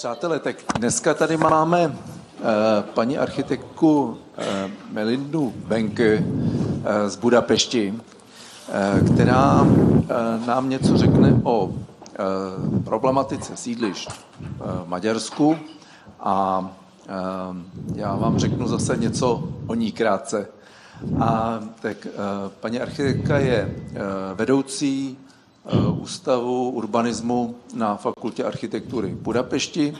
Přátelé, tak dneska tady máme paní architektku Melindu Benkö z Budapešti, která nám něco řekne o problematice sídlišť v Maďarsku a já vám řeknu zase něco o ní krátce. A tak paní architektka je vedoucí Ústavu urbanismu na Fakultě architektury Budapešti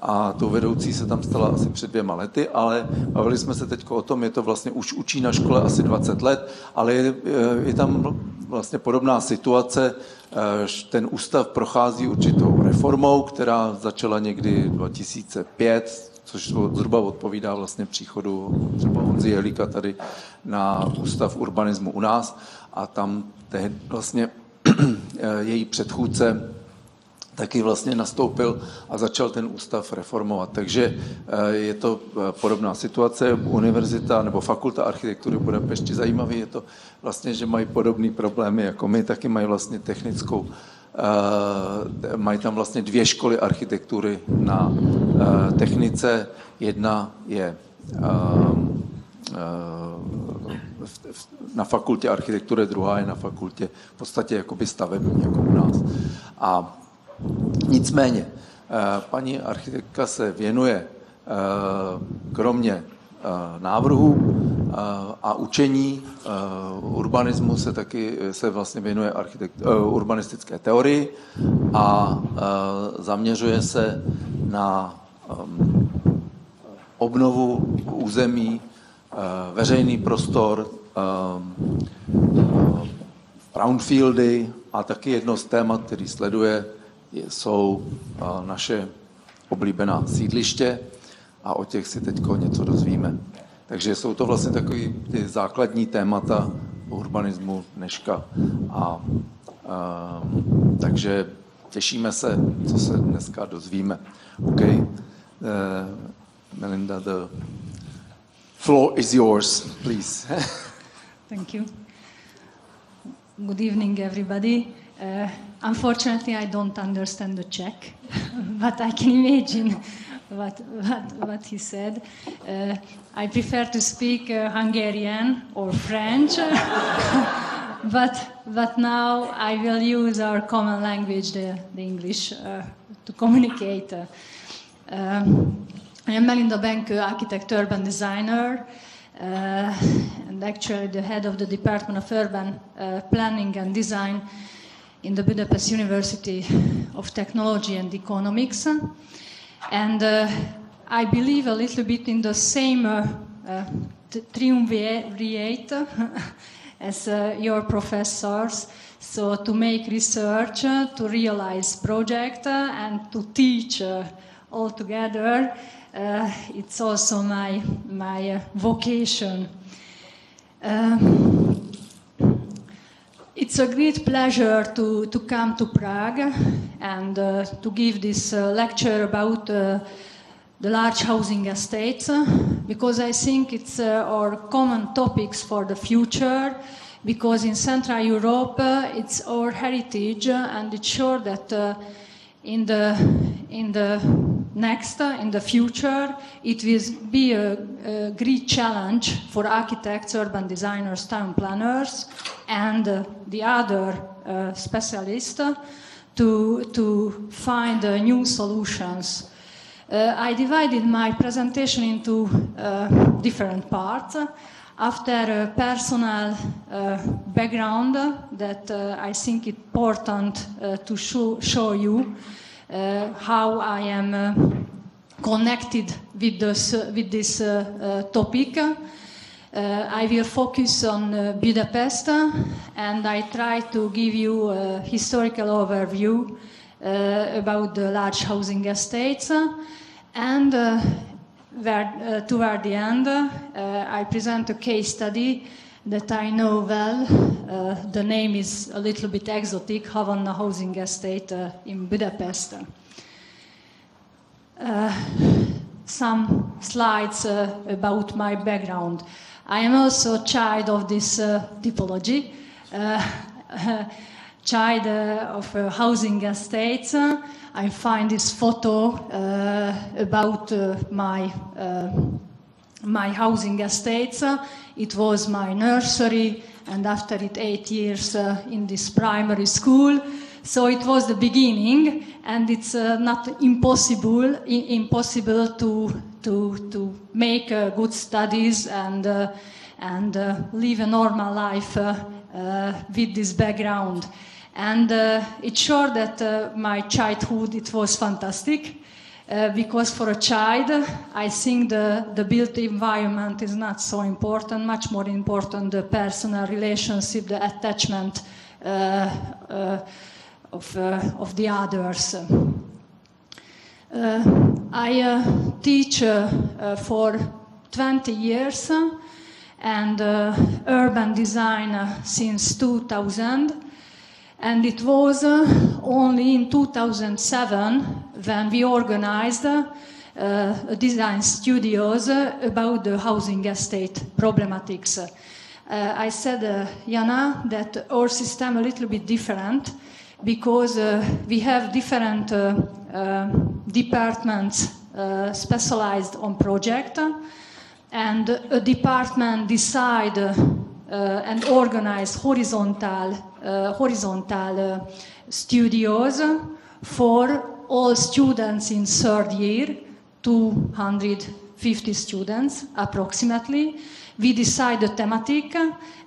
a tou vedoucí se tam stala asi před 2 lety, ale bavili jsme se teď o tom, je to vlastně už učí na škole asi 20 let, ale je tam vlastně podobná situace. Ten ústav prochází určitou reformou, která začala někdy 2005, což zhruba odpovídá vlastně příchodu třeba Honzy Helíka tady na Ústav urbanismu u nás, a tam tehdy vlastně její předchůdce taky vlastně nastoupil a začal ten ústav reformovat. Takže je to podobná situace. Univerzita nebo Fakulta architektury Budapešti, zajímavý je to vlastně, že mají podobné problémy jako my, taky mají vlastně technickou, mají tam vlastně 2 školy architektury na technice. Jedna je na fakultě architektury, druhá je na fakultě v podstatě jakoby stavební, jako u nás. A nicméně, paní architektka se věnuje kromě návrhů a učení urbanismu se taky vlastně věnuje urbanistické teorii a zaměřuje se na obnovu území, veřejný prostor, brownfieldy, a taky jedno z témat, který sleduje, jsou naše oblíbená sídliště a o těch si teď něco dozvíme. Takže jsou to vlastně takový ty základní témata urbanismu dneška. Takže těšíme se, co se dneska dozvíme. Okay. Melinda, the floor is yours, please. Thank you. Good evening, everybody. Unfortunately, I don't understand the Czech, but I can imagine what he said. I prefer to speak Hungarian or French, but now I will use our common language, the English, to communicate. I am Melinda Benkö, architect, urban designer, and actually the head of the Department of Urban Planning and Design in the Budapest University of Technology and Economics. And I believe a little bit in the same triumvirate as your professors, so to make research, to realize project, and to teach all together. It's also my vocation. It's a great pleasure to come to Prague and to give this lecture about the large housing estates, because I think it's our common topics for the future, because in Central Europe it's our heritage, and it's sure that in the future, it will be a great challenge for architects, urban designers, town planners, and the other specialists to find new solutions. I divided my presentation into different parts. After a personal background that I think it's important to show you, how I am connected with this topic. I will focus on Budapest, and I try to give you a historical overview about the large housing estates, and toward the end I present a case study that I know well. The name is a little bit exotic, Havanna Housing Estate in Budapest. Some slides about my background. I am also a child of this typology. child of a housing estate, I find this photo about my housing estate. It was my nursery, and after it 8 years in this primary school. So it was the beginning, and it's not impossible to make good studies and live a normal life with this background. And it's sure that my childhood, it was fantastic, because for a child, I think the built environment is not so important, much more important the personal relationship, the attachment of the others. I teach for 20 years and urban design since 2000, and it was only in 2007 when we organized design studios about the housing estate problematics. I said, Jana, that our system a little bit different, because we have different departments specialized on project, and a department decide and organize horizontal studios for all students in third year, 250 students approximately. We decide the thematic,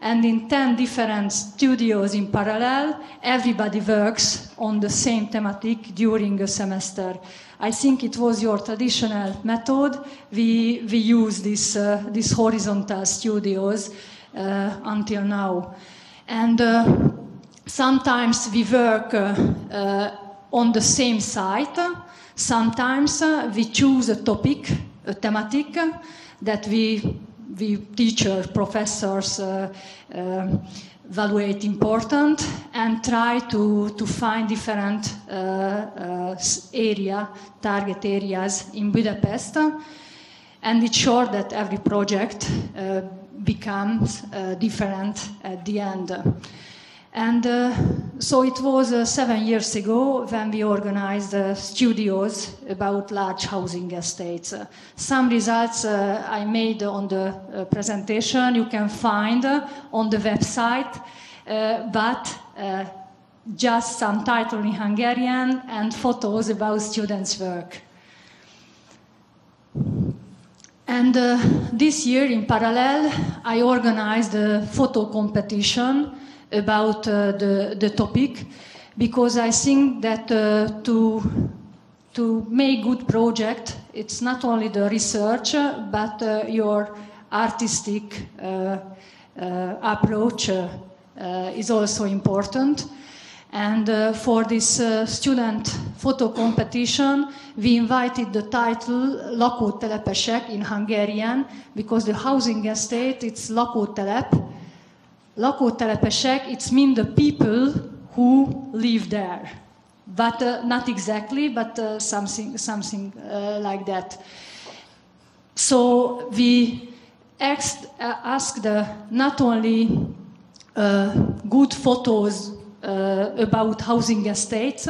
and in 10 different studios in parallel, everybody works on the same thematic during a semester. I think it was your traditional method. We use these horizontal studios until now. And sometimes we work on the same site. Sometimes we choose a topic, a thematic, that we teachers, professors evaluate important and try to find different target areas in Budapest. And it's sure that every project becomes different at the end. And so it was 7 years ago when we organized studios about large housing estates. Some results I made on the presentation you can find on the website, but just some title in Hungarian and photos about students' work. And this year in parallel I organized a photo competition about the topic, because I think that to make good project, it's not only the research, but your artistic approach is also important. And for this student photo competition, we invited the title Lakótelepesek in Hungarian, because the housing estate, it's Lakótelep. Lakótelepesek, it means the people who live there, but not exactly, but something like that. So we asked not only good photos about housing estates,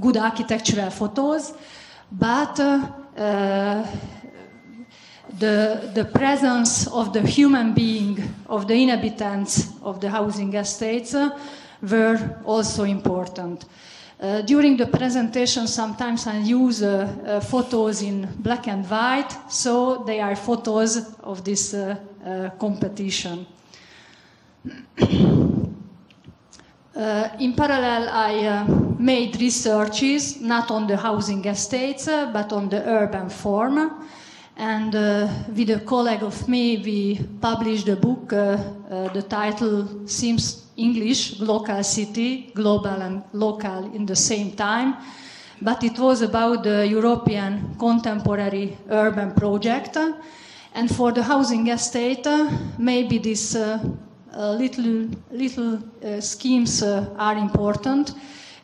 good architectural photos, but the presence of the human being, of the inhabitants of the housing estates were also important. During the presentation sometimes I use photos in black and white, so they are photos of this competition. In parallel I made researches not on the housing estates but on the urban form. And with a colleague of me, we published a book. The title seems English, Glocal City, Global and Local in the same time. But it was about the European contemporary urban project. And for the housing estate, maybe these little schemes are important,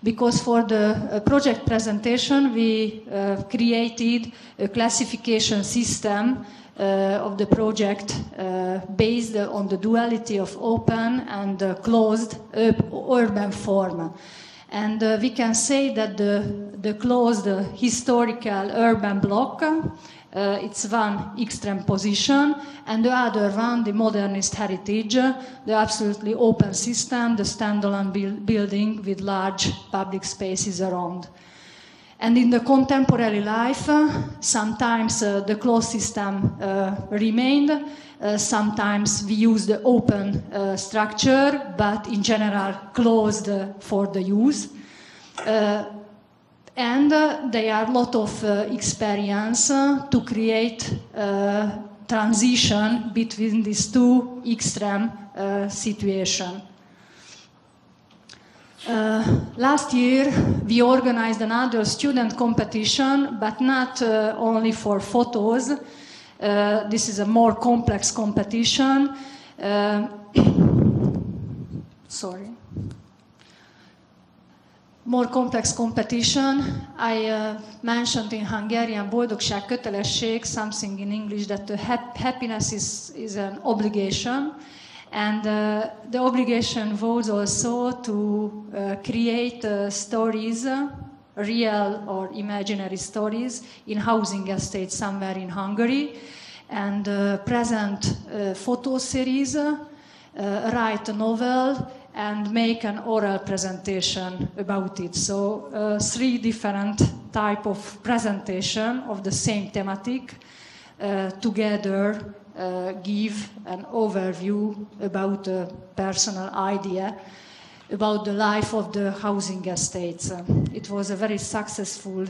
because for the project presentation we created a classification system of the project based on the duality of open and closed urban form. And we can say that the closed historical urban block, it's one extreme position, and the other one, the modernist heritage, the absolutely open system, the standalone building with large public spaces around. And in the contemporary life, sometimes the closed system remained, sometimes we use the open structure, but in general closed for the use. And there are a lot of experience to create transition between these two extreme situations. Last year we organized another student competition, but not only for photos. This is a more complex competition. Sorry. More complex competition. I mentioned in Hungarian boldogság, kötelesség, something in English that the happiness is an obligation. And the obligation was also to create stories, real or imaginary stories, in housing estates somewhere in Hungary, and present photo series, write a novel, and make an oral presentation about it. So three different type of presentation of the same thematic together give an overview about a personal idea about the life of the housing estates. It was a very successful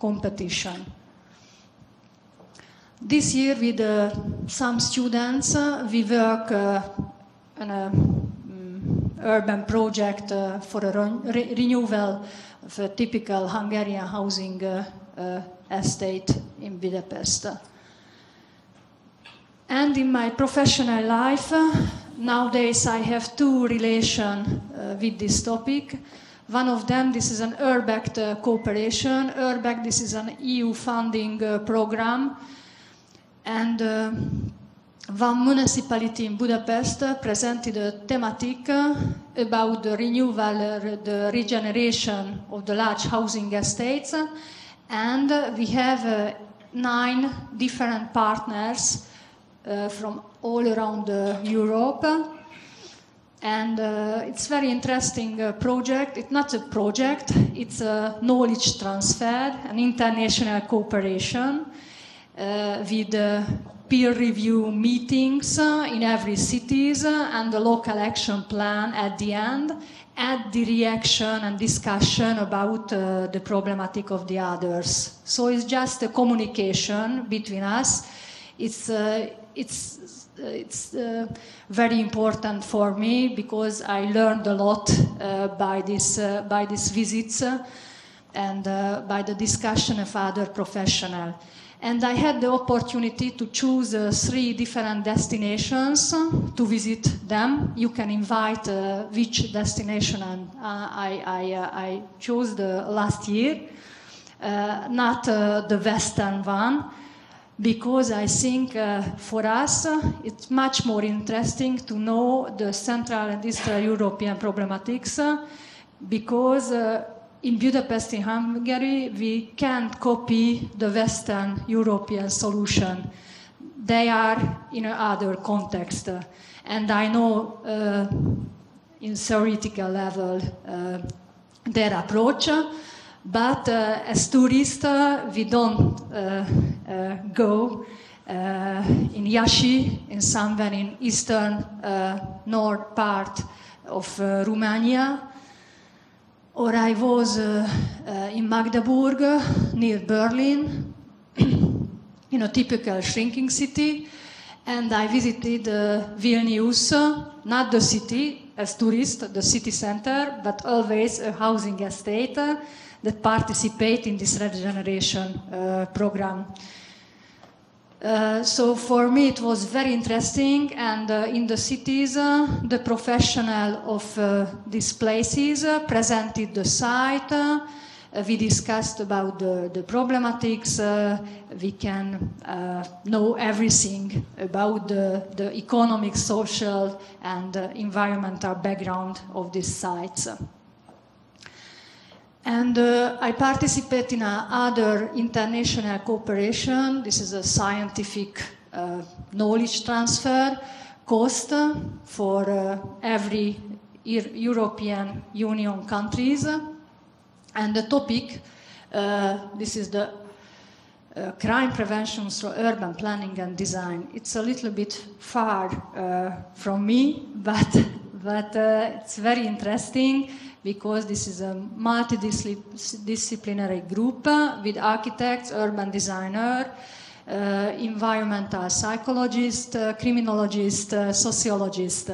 competition. This year with some students we work on an urban project for a renewal of a typical Hungarian housing estate in Budapest. And in my professional life, nowadays I have two relations with this topic. One of them, this is an Urbact cooperation. Urbact, this is an EU funding program. And one municipality in Budapest presented a thematic about the renewal, the regeneration of the large housing estates. And we have 9 different partners from all around Europe, and it's very interesting project. It's not a project, it's a knowledge transfer, an international cooperation with peer review meetings in every cities and the local action plan at the end, at the reaction and discussion about the problematic of the others. So it's just a communication between us. It's very important for me because I learned a lot by these visits and by the discussion of other professionals. And I had the opportunity to choose 3 different destinations to visit them. You can invite which destination, and I chose the last year, not the Western one, because I think for us it's much more interesting to know the Central and Eastern European problematics, because in Budapest, in Hungary, we can't copy the Western European solution. They are in another context. And I know in theoretical level their approach, but as tourists we don't go in Iași, in somewhere in eastern north part of Romania, or I was in Magdeburg near Berlin, in a typical shrinking city, and I visited Vilnius, not the city as tourist, the city center, but always a housing estate that participate in this regeneration program. So for me it was very interesting, and in the cities the professional of these places presented the site, we discussed about the problematics, we can know everything about the economic, social and environmental background of these sites. And I participate in another international cooperation. This is a scientific knowledge transfer, COST, for every European Union countries. And the topic, this is the crime prevention through urban planning and design. It's a little bit far from me, but it's very interesting, because this is a multidisciplinary group with architects, urban designers, environmental psychologists, criminologists, sociologists.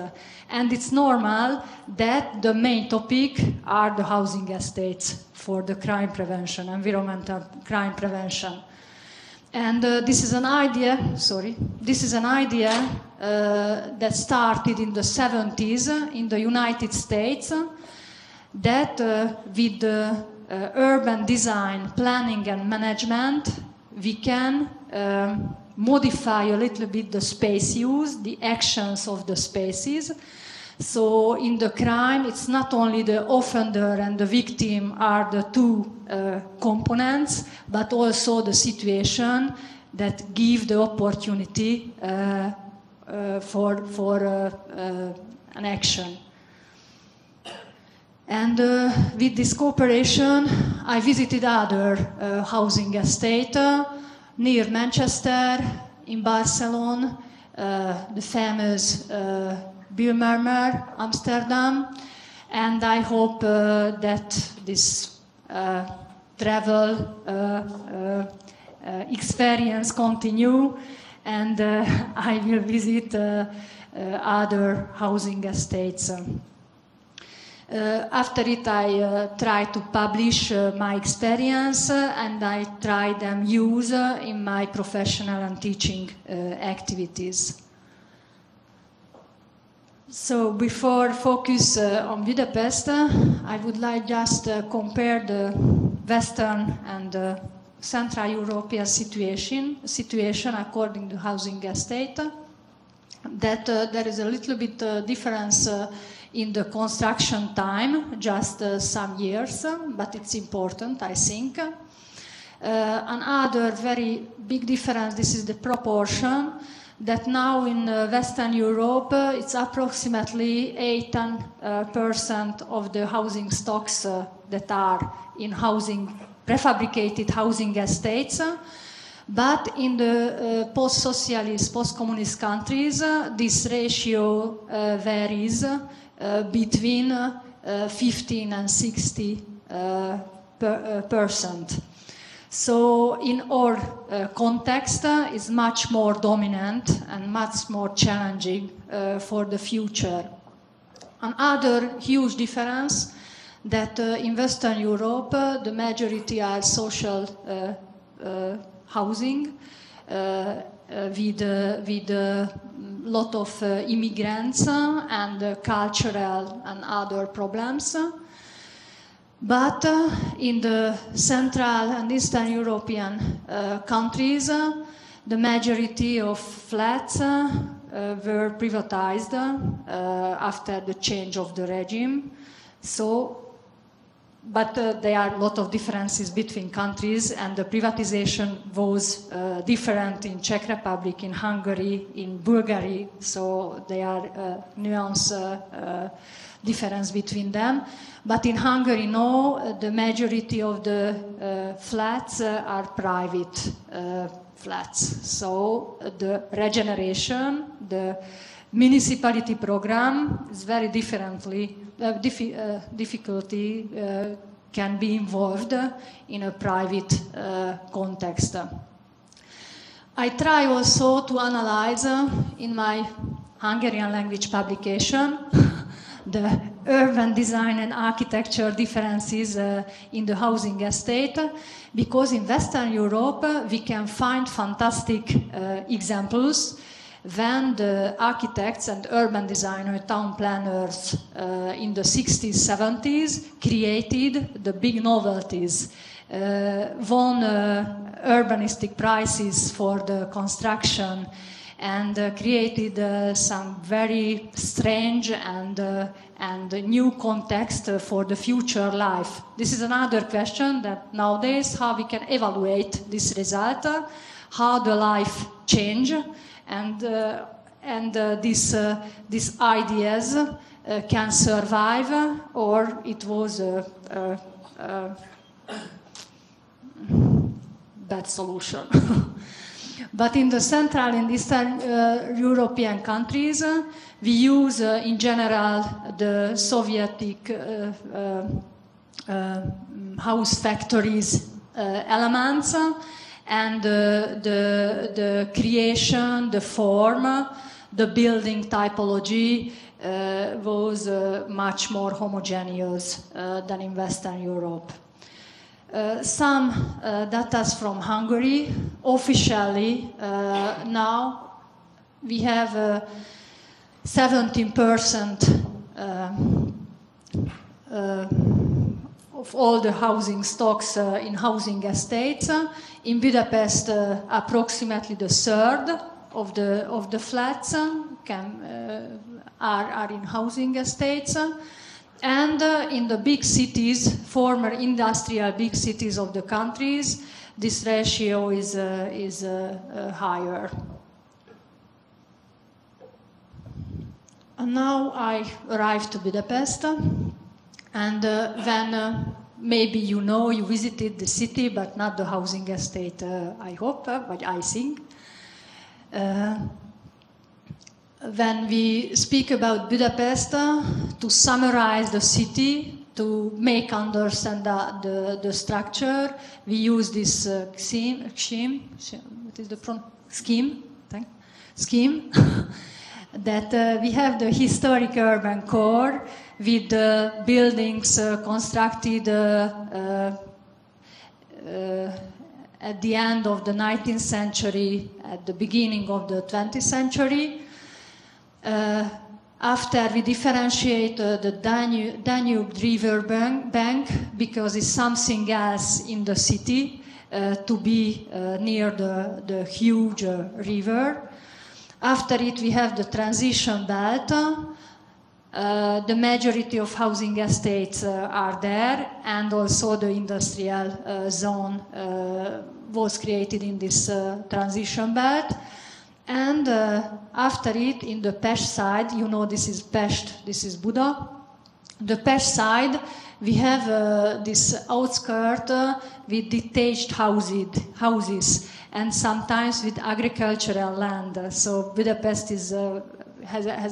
And it's normal that the main topic are the housing estates for the crime prevention, environmental crime prevention. And this is an idea, that started in the 70s in the United States, that with the urban design, planning and management, we can modify a little bit the space use, the actions of the spaces. So in the crime, it's not only the offender and the victim are the two components, but also the situation that give the opportunity for an action. And with this cooperation, I visited other housing estates near Manchester, in Barcelona, the famous Bijlmermeer, Amsterdam. And I hope that this travel experience continue, and I will visit other housing estates. After it, I try to publish my experience, and I try them use in my professional and teaching activities. So before focus on Budapest, I would like just compare the Western and Central European situation according to housing estate. That there is a little bit difference in the construction time, just some years, but it's important, I think. Another very big difference, this is the proportion, that now in Western Europe, it's approximately 8% of the housing stocks that are in housing, prefabricated housing estates. But in the post-socialist, post-communist countries, this ratio varies between 15 and 60%. So in our context, it's much more dominant and much more challenging for the future. Another huge difference that in Western Europe, the majority are social housing with a lot of immigrants and cultural and other problems. But in the Central and Eastern European countries, the majority of flats were privatized after the change of the regime. So, but there are a lot of differences between countries, and the privatization was different in Czech Republic, in Hungary, in Bulgaria, so there are nuance difference between them. But in Hungary, no, the majority of the flats are private flats. So the regeneration, the municipality program is very differently difficulty can be involved in a private context. I try also to analyze in my Hungarian language publication the urban design and architecture differences in the housing estate, because in Western Europe we can find fantastic examples when the architects and urban designers, town planners in the 60s, 70s created the big novelties, won urbanistic prizes for the construction, and created some very strange and new context for the future life. This is another question that nowadays how we can evaluate this result, how the life change, and these ideas can survive or it was a bad solution. But in the Central and Eastern European countries, we use, in general, the Soviet house factories elements and the creation, the form, the building typology was much more homogeneous than in Western Europe. Some data from Hungary. Officially, now we have 17% of all the housing stocks in housing estates. In Budapest, approximately the third of the flats are in housing estates. And in the big cities, former industrial big cities of the countries, this ratio is higher. And now I arrived to Budapest, and when maybe you know you visited the city, but not the housing estate, I hope, but I think. When we speak about Budapest, to summarize the city, to make understand the structure, we use this scheme that we have the historic urban core with the buildings constructed at the end of the 19th century, at the beginning of the 20th century. After we differentiate the Danube River bank because it's something else in the city to be near the huge river. After it we have the transition belt. The majority of housing estates are there, and also the industrial zone was created in this transition belt. And after it, in the Pest side, you know this is Pest, this is Buda. The Pest side, we have this outskirt with detached houses, and sometimes with agricultural land. So Budapest has a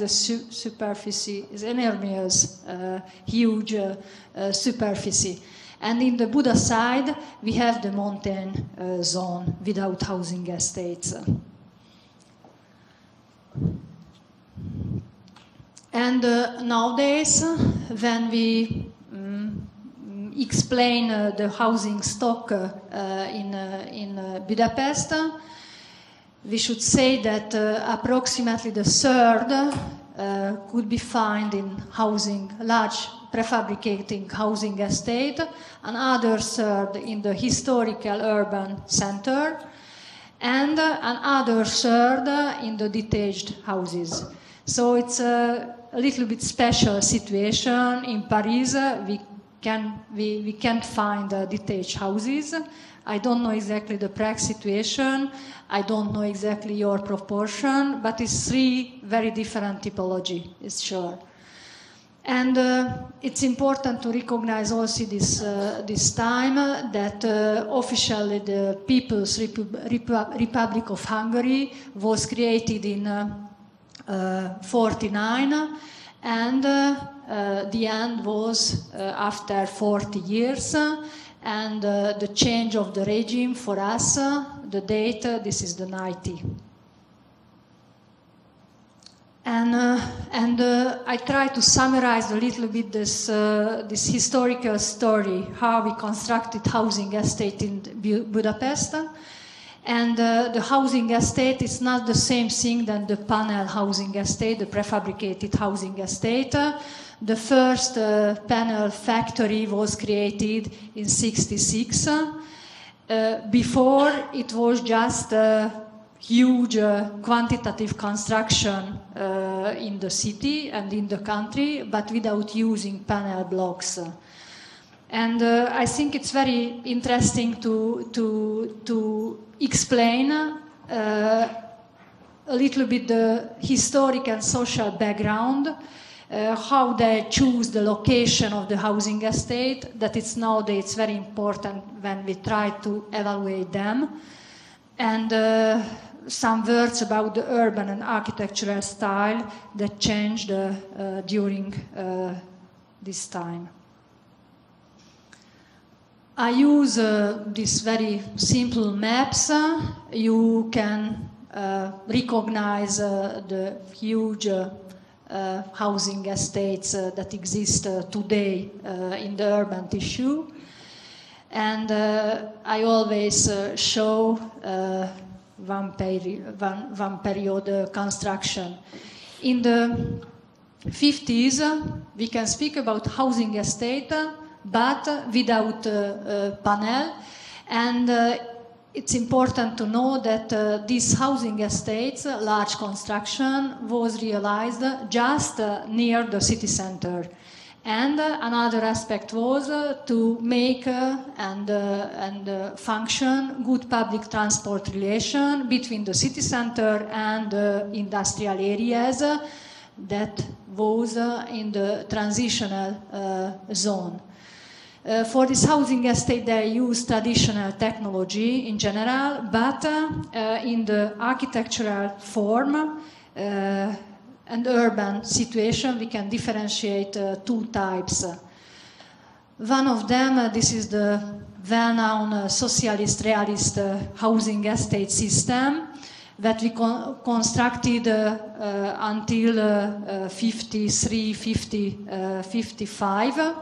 superficie, is enormous, huge superficie. And in the Buda side, we have the mountain zone without housing estates. And nowadays, when we explain the housing stock in Budapest, we should say that approximately the third could be found in housing, large prefabricating housing estate, another third in the historical urban center, and another third in the detached houses. So it's a little bit special situation. In Paris, we can't find detached houses. I don't know exactly the Prague situation. I don't know exactly your proportion, but it's three very different typology, it's sure. And it's important to recognize also this time that officially the People's Republic of Hungary was created in 49, and the end was after 40 years, and the change of the regime for us, the date, this is the 90. And I try to summarize a little bit this historical story, how we constructed housing estate in Budapest. And the housing estate is not the same thing than the panel housing estate, the prefabricated housing estate. The first panel factory was created in '66. Before, it was just a huge quantitative construction in the city and in the country, but without using panel blocks. And I think it's very interesting to explain a little bit the historic and social background, how they choose the location of the housing estate, that it's nowadays very important when we try to evaluate them, and some words about the urban and architectural style that changed during this time. I use these very simple maps. You can recognize the huge housing estates that exist today in the urban tissue. And I always show one period construction. In the 50s, we can speak about housing estate, but without panel. And it's important to know that these housing estates, large construction, was realized just near the city center. And another aspect was to make function good public transport relation between the city center and industrial areas that was in the transitional zone. For this housing estate, they use traditional technology in general, but in the architectural form and urban situation, we can differentiate two types. One of them, this is the well-known socialist realist housing estate system that we constructed until 53, 55.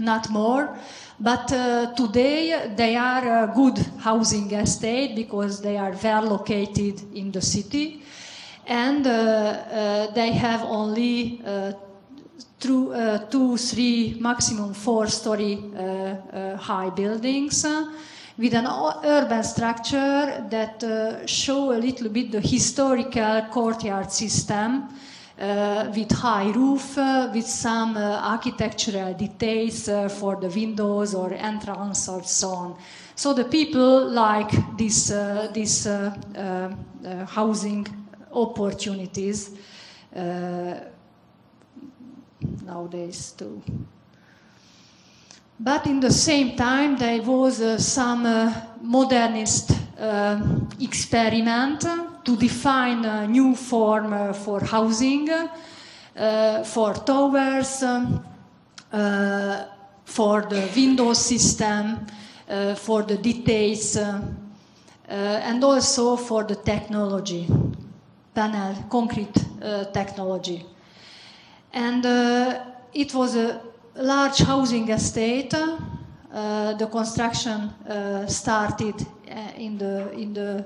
Not more, but today they are a good housing estate because they are well located in the city, and they have only two, three, maximum four-story high buildings with an urban structure that show a little bit the historical courtyard system. With high roof, with some architectural details for the windows or entrance or so on. So the people like these housing opportunities nowadays too. But in the same time, there was some modernist experiment to define a new form for housing, for towers, for the window system, for the details, and also for the technology, panel, concrete technology. And it was a large housing estate. The construction started in the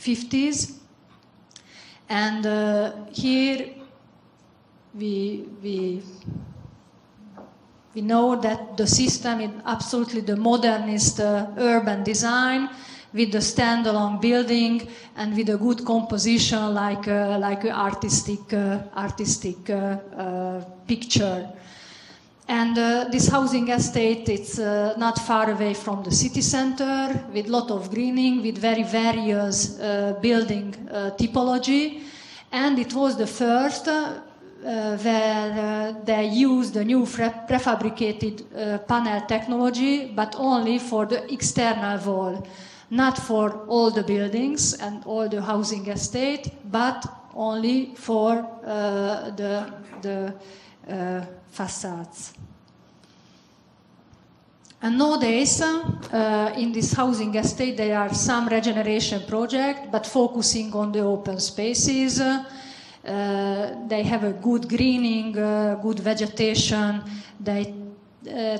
50s, and here we know that the system is absolutely the modernist urban design with the standalone building and with a good composition, like an artistic picture. And this housing estate, it's not far away from the city center, with lot of greening, with very various building typology. And it was the first where they used the new prefabricated panel technology, but only for the external wall, not for all the buildings and all the housing estate, but only for the facades. And nowadays, in this housing estate, there are some regeneration projects, but focusing on the open spaces. They have a good greening, good vegetation. They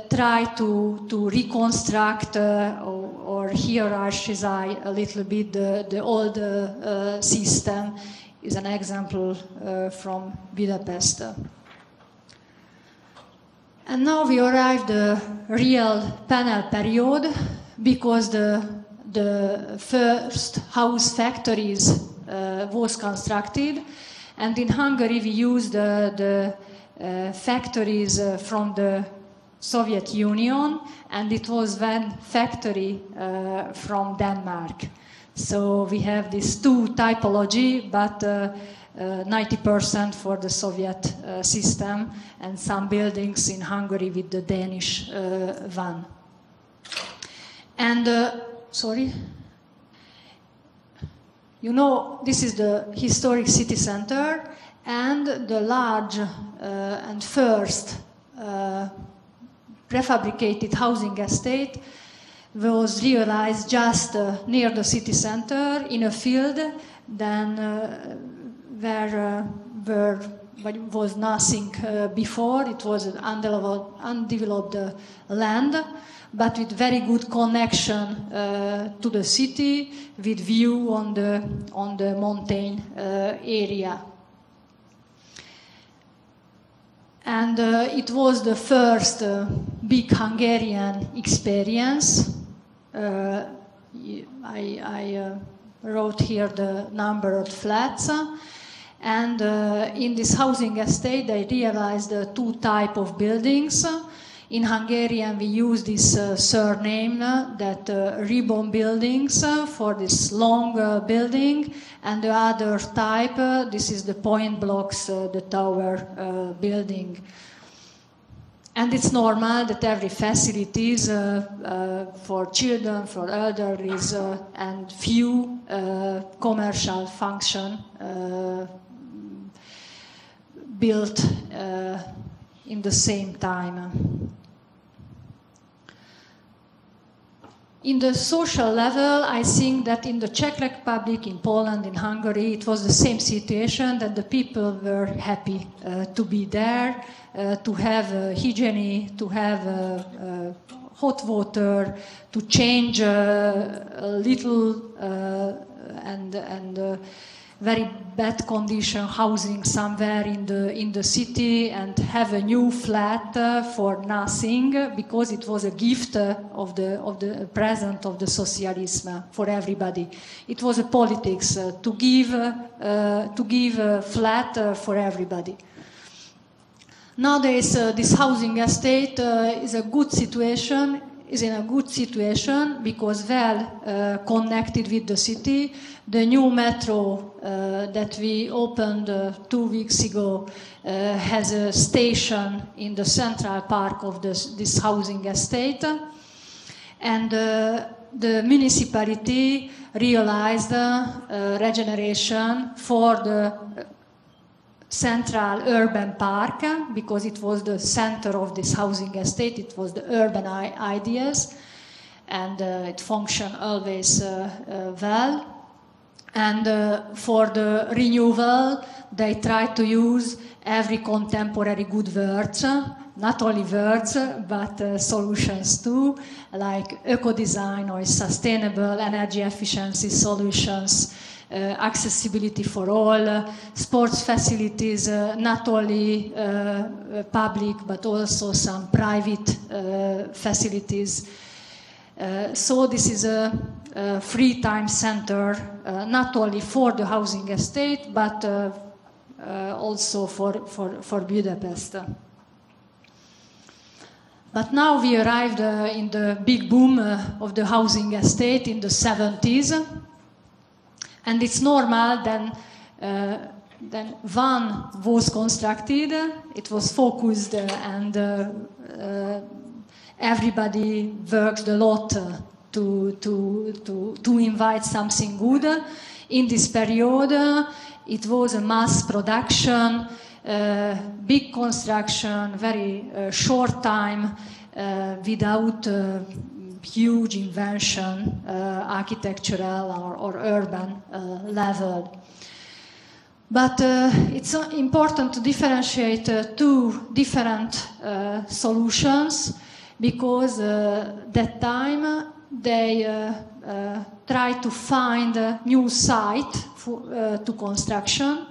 try to reconstruct or hierarchize a little bit the old system is an example from Budapest. And now we arrive the real panel period, because the first house factories was constructed, and in Hungary we used the factories from the Soviet Union, and it was one factory from Denmark. So we have this two typology, but 90% for the Soviet system, and some buildings in Hungary with the Danish one. And, sorry, you know, this is the historic city center, and the large and first prefabricated housing estate was realized just near the city center in a field, then where was nothing before. It was an undeveloped land, but with very good connection to the city, with view on the mountain area. And it was the first big Hungarian experience. I wrote here the number of flats, and in this housing estate they realized two types of buildings. In Hungarian we use this surname that ribbon buildings for this long building, and the other type, this is the point blocks, the tower building. And it's normal that every facilities for children, for elderly, and few commercial function built in the same time. In the social level, I think that in the Czech Republic, in Poland, in Hungary, it was the same situation, that the people were happy to be there, to have hygiene, to have hot water, to change a little and very bad condition housing somewhere in the city, and have a new flat for nothing, because it was a gift of the present of the socialism for everybody. It was a politics to give a flat for everybody. Nowadays, this housing estate is in a good situation because well connected with the city. The new metro that we opened 2 weeks ago has a station in the central park of this housing estate, and the municipality realized regeneration for the Central Urban Park, because it was the center of this housing estate. It was the urban ideas, and it functioned always well. And for the renewal, they tried to use every contemporary good words, not only words, but solutions too, like eco-design or sustainable energy efficiency solutions, accessibility for all, sports facilities, not only public, but also some private facilities. So this is a free time center, not only for the housing estate, but also for Budapest. But now we arrived in the big boom of the housing estate in the 70s. And it's normal then one was constructed, it was focused, and everybody worked a lot to invite something good. In this period, it was a mass production, big construction, very short time, without huge invention, architectural or urban level. But it's important to differentiate two different solutions, because that time they try to find a new site for, to construction,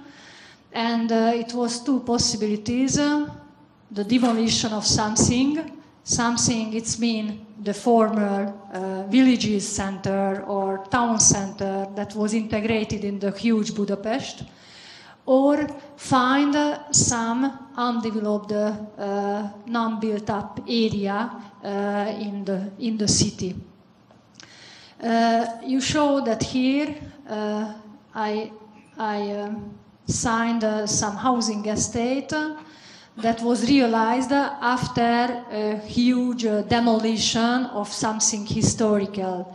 and it was two possibilities: the demolition of something. It's mean the former villages center or town center that was integrated in the huge Budapest, or find some undeveloped, non-built-up area in the city. You show that here. I signed some housing estate that was realized after a huge demolition of something historical.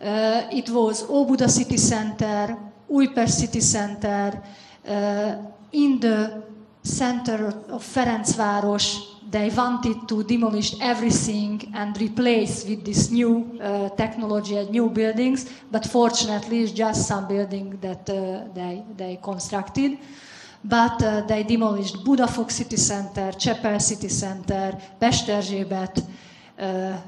It was Óbuda City Center, Ujpest City Center. In the center of Ferencváros, they wanted to demolish everything and replace with this new technology and new buildings, but fortunately it's just some building that they constructed. But they demolished Budafok City Center, Csepel City Center, Pesterzsébet,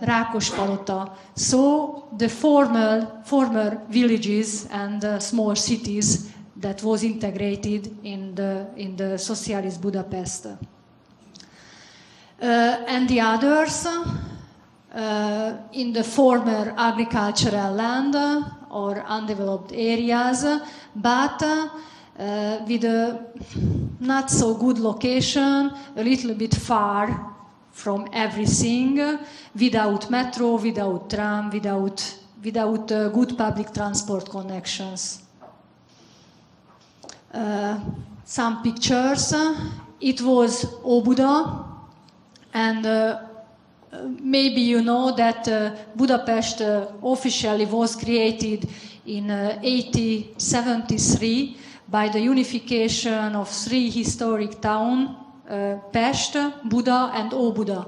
Rákospalota. So the former villages and small cities that was integrated in the socialist Budapest. And the others, in the former agricultural land or undeveloped areas, but with a not so good location, a little bit far from everything, without metro, without tram, without good public transport connections. Some pictures. It was Obuda, and maybe you know that Budapest officially was created in 1873 by the unification of three historic towns, Pest, Buda, and Óbuda.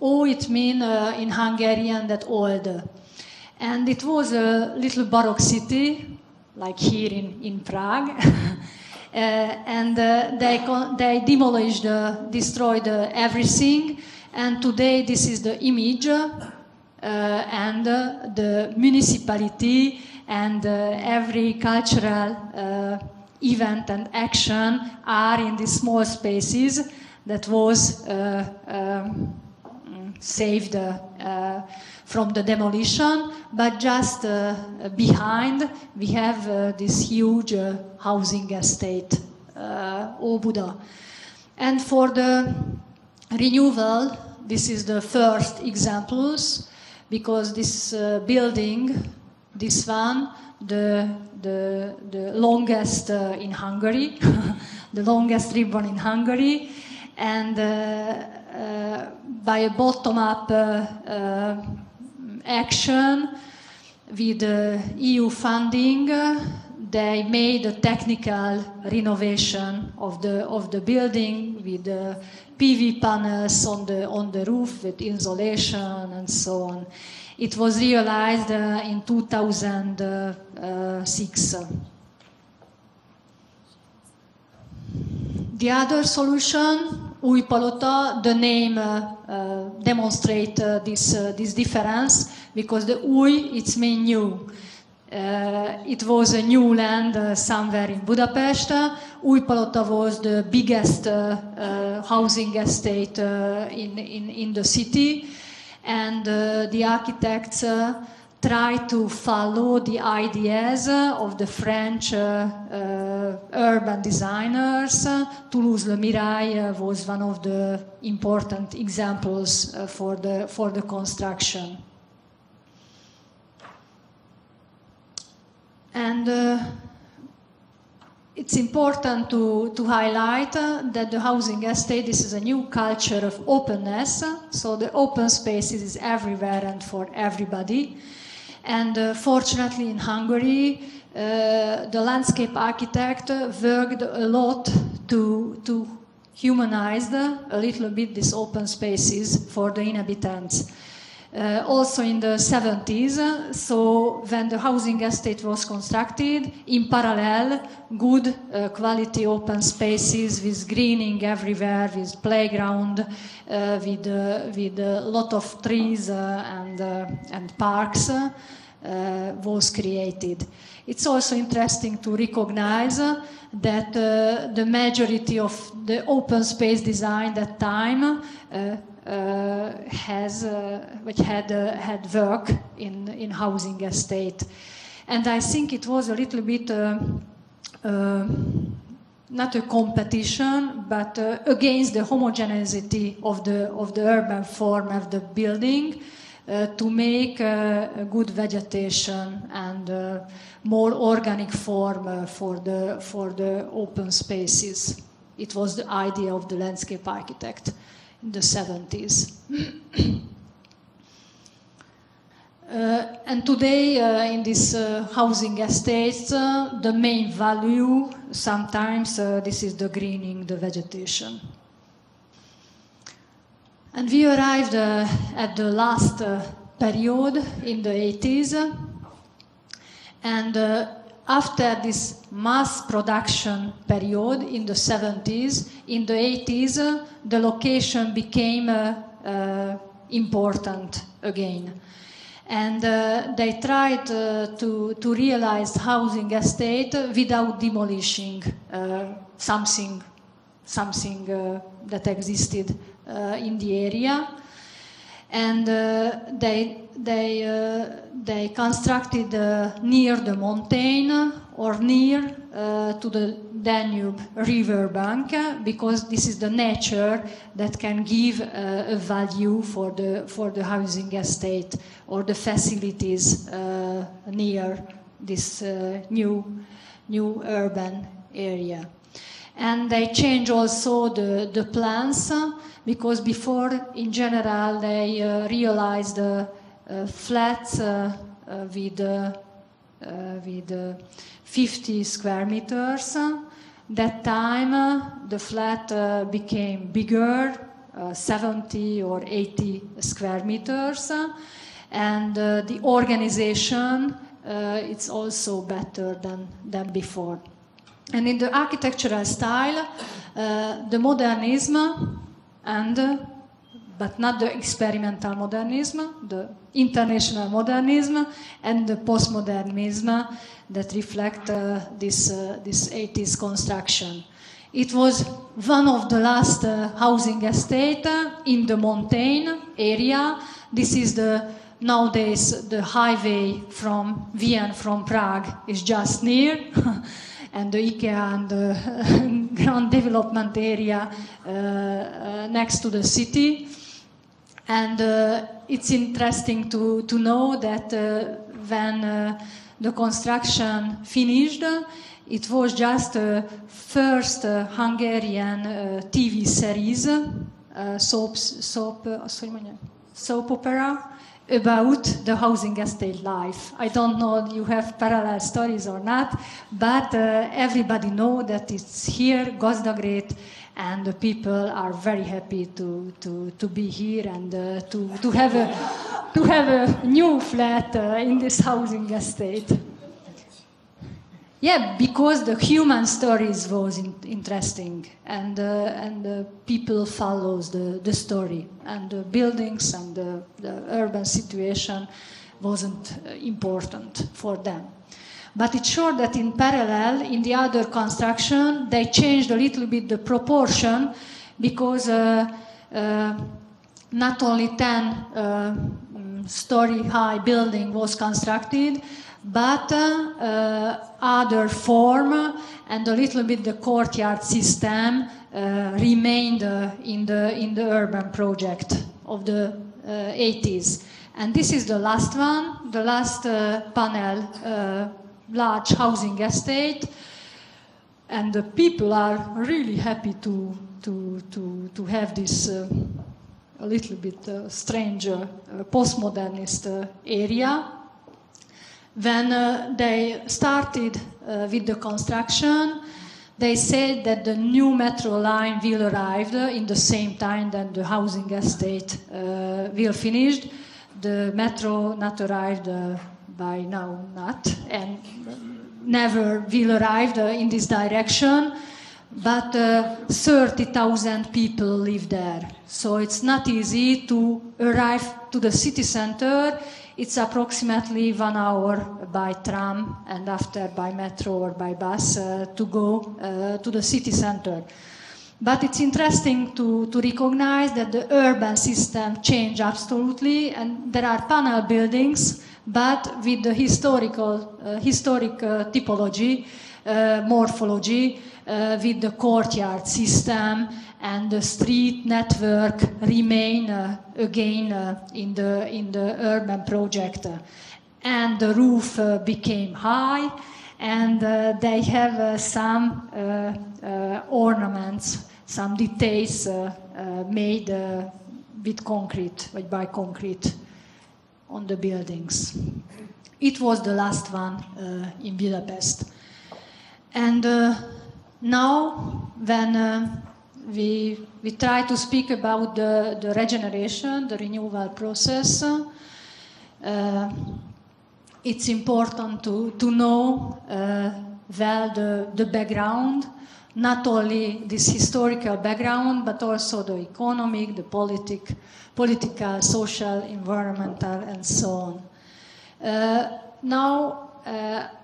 O, it means in Hungarian that old. And it was a little Baroque city, like here in Prague, and they demolished, destroyed everything, and today this is the image, and the municipality and every cultural event and action are in these small spaces that was saved from the demolition, but just behind we have this huge housing estate, Óbuda. And for the renewal, this is the first examples, because this building, this one, the longest in Hungary, the longest ribbon in Hungary, and by a bottom-up action with EU funding, they made a technical renovation of the building with PV panels on the roof with insulation and so on. It was realized in 2006. The other solution, Ujpalota, the name demonstrate this difference, because the Uj, it's mean new. It was a new land somewhere in Budapest. Ujpalota was the biggest housing estate in the city, and the architects try to follow the ideas of the French urban designers. Toulouse-le-Mirail was one of the important examples for the construction. And it's important to highlight that the housing estate, this is a new culture of openness, so the open spaces is everywhere and for everybody. And fortunately in Hungary, the landscape architect worked a lot to humanize a little bit these open spaces for the inhabitants. also in the 70s, so when the housing estate was constructed, in parallel, good quality open spaces with greening everywhere, with playground, with a lot of trees and parks was created. It's also interesting to recognize that the majority of the open space design that time had work in housing estate, and I think it was a little bit not a competition, but against the homogeneity of the urban form of the building to make a good vegetation and more organic form for the open spaces. It was the idea of the landscape architect in the 70s. And today, in these housing estates, the main value, sometimes this is the greening, the vegetation. And we arrived at the last period in the 80s. And after this mass production period in the 70s, in the 80s, the location became important again. And they tried to realize housing estate without demolishing something that existed in the area. And they constructed near the mountain or near to the Danube river bank, because this is the nature that can give a value for the housing estate or the facilities near this new urban area. And they change also the plans, because before, in general, they realized flats with 50 square meters. That time, the flat became bigger, 70 or 80 square meters. And the organization, it's also better than before. And in the architectural style, the modernism, but not the experimental modernism, the international modernism, and the postmodernism that reflect this 80s construction. It was one of the last housing estate in the mountain area. This is nowadays the highway from Vienna, from Prague, is just near. And the IKEA and the Grand Development Area next to the city. And it's interesting to know that when the construction finished, it was just the first Hungarian TV series, soap opera, about the housing estate life. I don't know if you have parallel stories or not, but everybody knows that it's here, Gazdagrét, and the people are very happy to be here and to have a new flat in this housing estate. Yeah, because the human stories was interesting, and people follows the story, and the buildings and the urban situation wasn't important for them. But it's sure that in parallel, in the other construction, they changed a little bit the proportion, because not only 10-story high building was constructed, but other form and a little bit the courtyard system remained in the urban project of the 80s. And this is the last one, the last panel, large housing estate, and the people are really happy to have this a little bit strange postmodernist area. When they started with the construction, they said that the new metro line will arrive in the same time that the housing estate will finish. the metro not arrived by now, not, and never will arrive in this direction, but 30,000 people live there. So it's not easy to arrive to the city center. It's approximately 1 hour by tram and after by metro or by bus to go to the city center. But it's interesting to recognize that the urban system changed absolutely, and there are panel buildings, but with the historic typology, morphology, with the courtyard system and the street network remain again in the urban project. And the roof became high, and they have some ornaments, some details made with concrete, by concrete on the buildings. It was the last one in Budapest. And now when we try to speak about the regeneration, the renewal process, it's important to know well the background, not only this historical background, but also the economic, the political, social, environmental, and so on. Now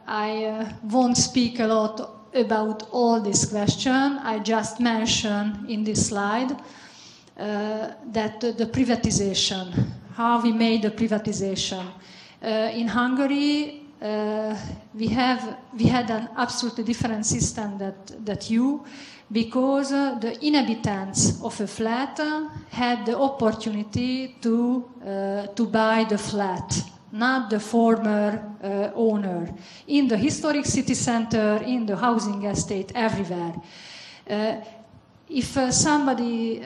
I won't speak a lot about all this question. I just mentioned in this slide that the privatization, how we made the privatization. In Hungary, we had an absolutely different system that you, because the inhabitants of a flat had the opportunity to buy the flat, not the former owner. In the historic city center, in the housing estate, everywhere. If somebody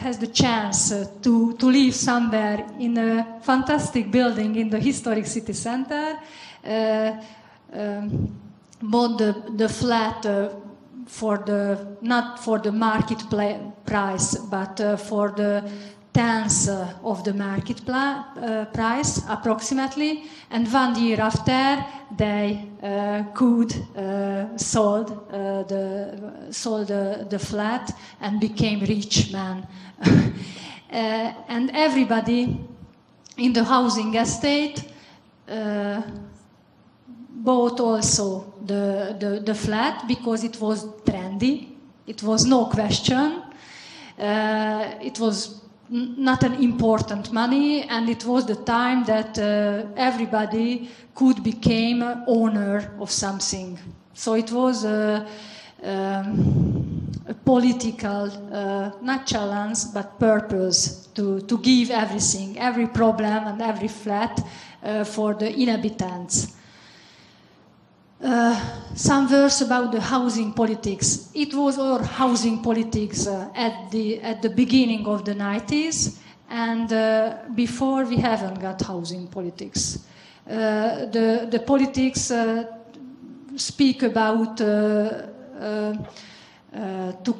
has the chance to live somewhere in a fantastic building in the historic city center, bought the flat not for the market price, but for the tenths of the market price approximately, and 1 year after they could sold the flat and became rich men. And everybody in the housing estate bought also the flat because it was trendy. It was no question. It was not an important money, and it was the time that everybody could became owner of something. So it was a political, not challenge, but purpose to give everything, every problem and every flat for the inhabitants. Some words about the housing politics. It was our housing politics at the beginning of the 90s, and before we haven't got housing politics. The politics speak about to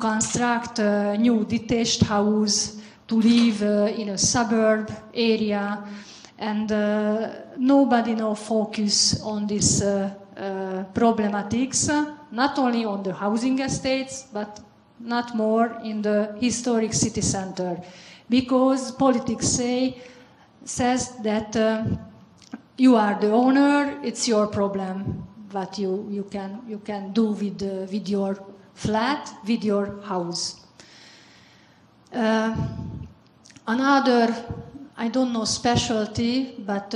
construct a new detached house, to live in a suburb area, and nobody now focus on this problematics, not only on the housing estates, but not more in the historic city center, because politics says that you are the owner, it's your problem what you can do with your flat, with your house. Another, I don't know specialty, but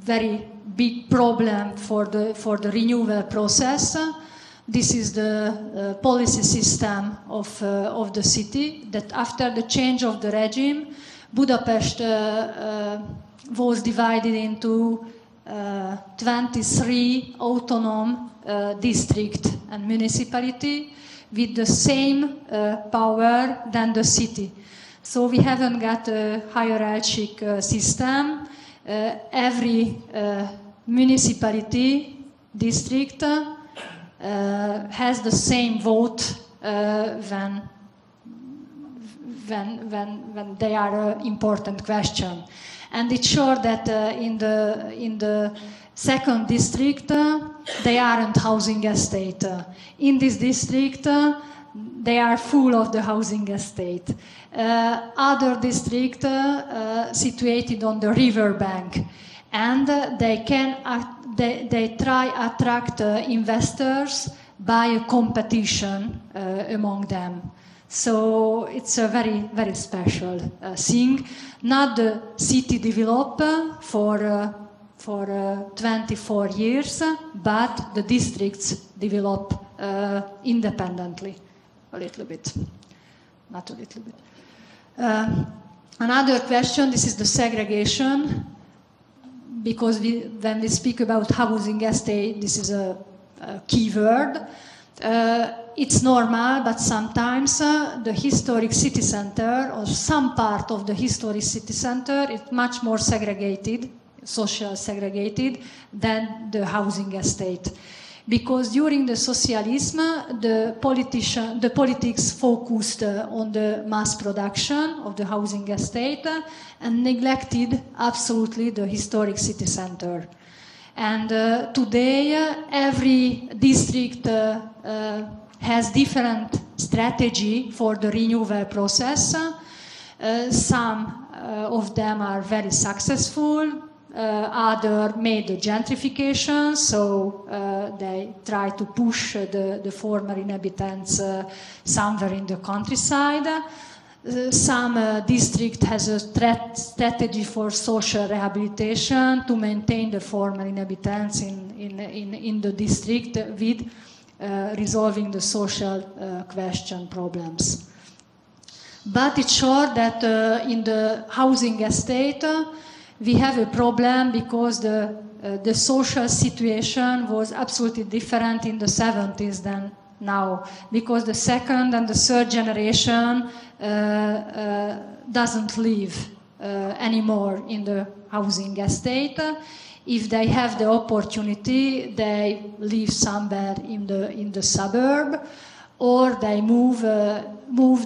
very big problem for the renewal process. This is the policy system of the city, that after the change of the regime, Budapest was divided into 23 autonomous districts and municipality with the same power than the city. So we haven't got a hierarchic system. Every municipality, district has the same vote when they are an important question. And it's sure that in the second district they aren't housing estate. In this district they are full of the housing estate. Other district situated on the river bank, and they try attract investors by a competition among them. So it's a very, very special thing. Not the city developed for 24 years, but the districts develop independently a little bit, not a little bit. Another question, this is the segregation, because when we speak about housing estate, this is a key word. It's normal, but sometimes the historic city center or some part of the historic city center is much more segregated, social segregated, than the housing estate. Because during the socialism, the politics focused on the mass production of the housing estate and neglected absolutely the historic city center. And today, every district has different strategy for the renewal process. Some of them are very successful. Other made the gentrification, so they try to push the former inhabitants somewhere in the countryside. Some district has a strategy for social rehabilitation to maintain the former inhabitants in the district with resolving the social question problems. But it's sure that in the housing estate, we have a problem because the social situation was absolutely different in the 70s than now, because the second and the third generation doesn't live anymore in the housing estate. If they have the opportunity, they live somewhere in the suburb, or they moved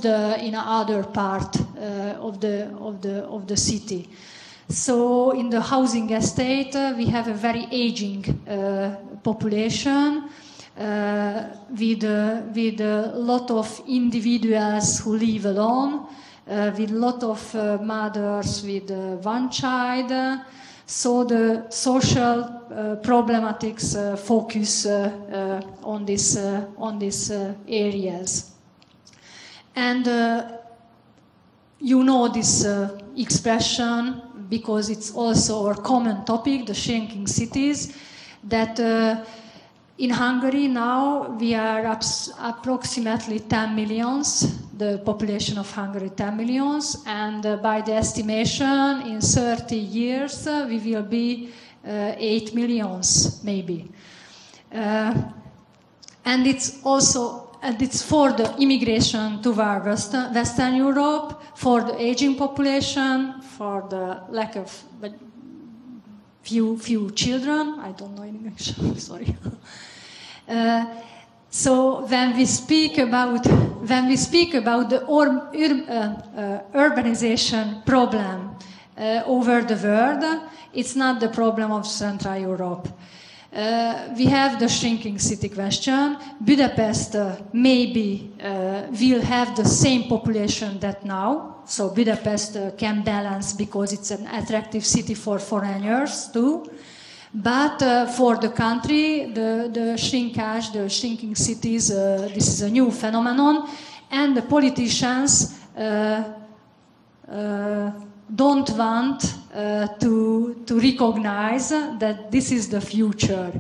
in another part of the city. So in the housing estate, we have a very aging population with a lot of individuals who live alone, with a lot of mothers with one child. So the social problematics focus on these areas. And you know this expression, because it's also our common topic, the shrinking cities, that in Hungary now we are approximately 10 millions, the population of Hungary 10 millions, and by the estimation in 30 years we will be 8 millions maybe. And it's also it's for the immigration to our Western Europe, for the aging population, for the lack of few children. I don't know in English, sorry. So when we speak about the urbanization problem over the world, it's not the problem of Central Europe. We have the shrinking city question. Budapest maybe will have the same population that now. So Budapest can balance because it's an attractive city for foreigners too. But for the country, the shrinking cities, this is a new phenomenon. And the politicians don't want to recognize that this is the future.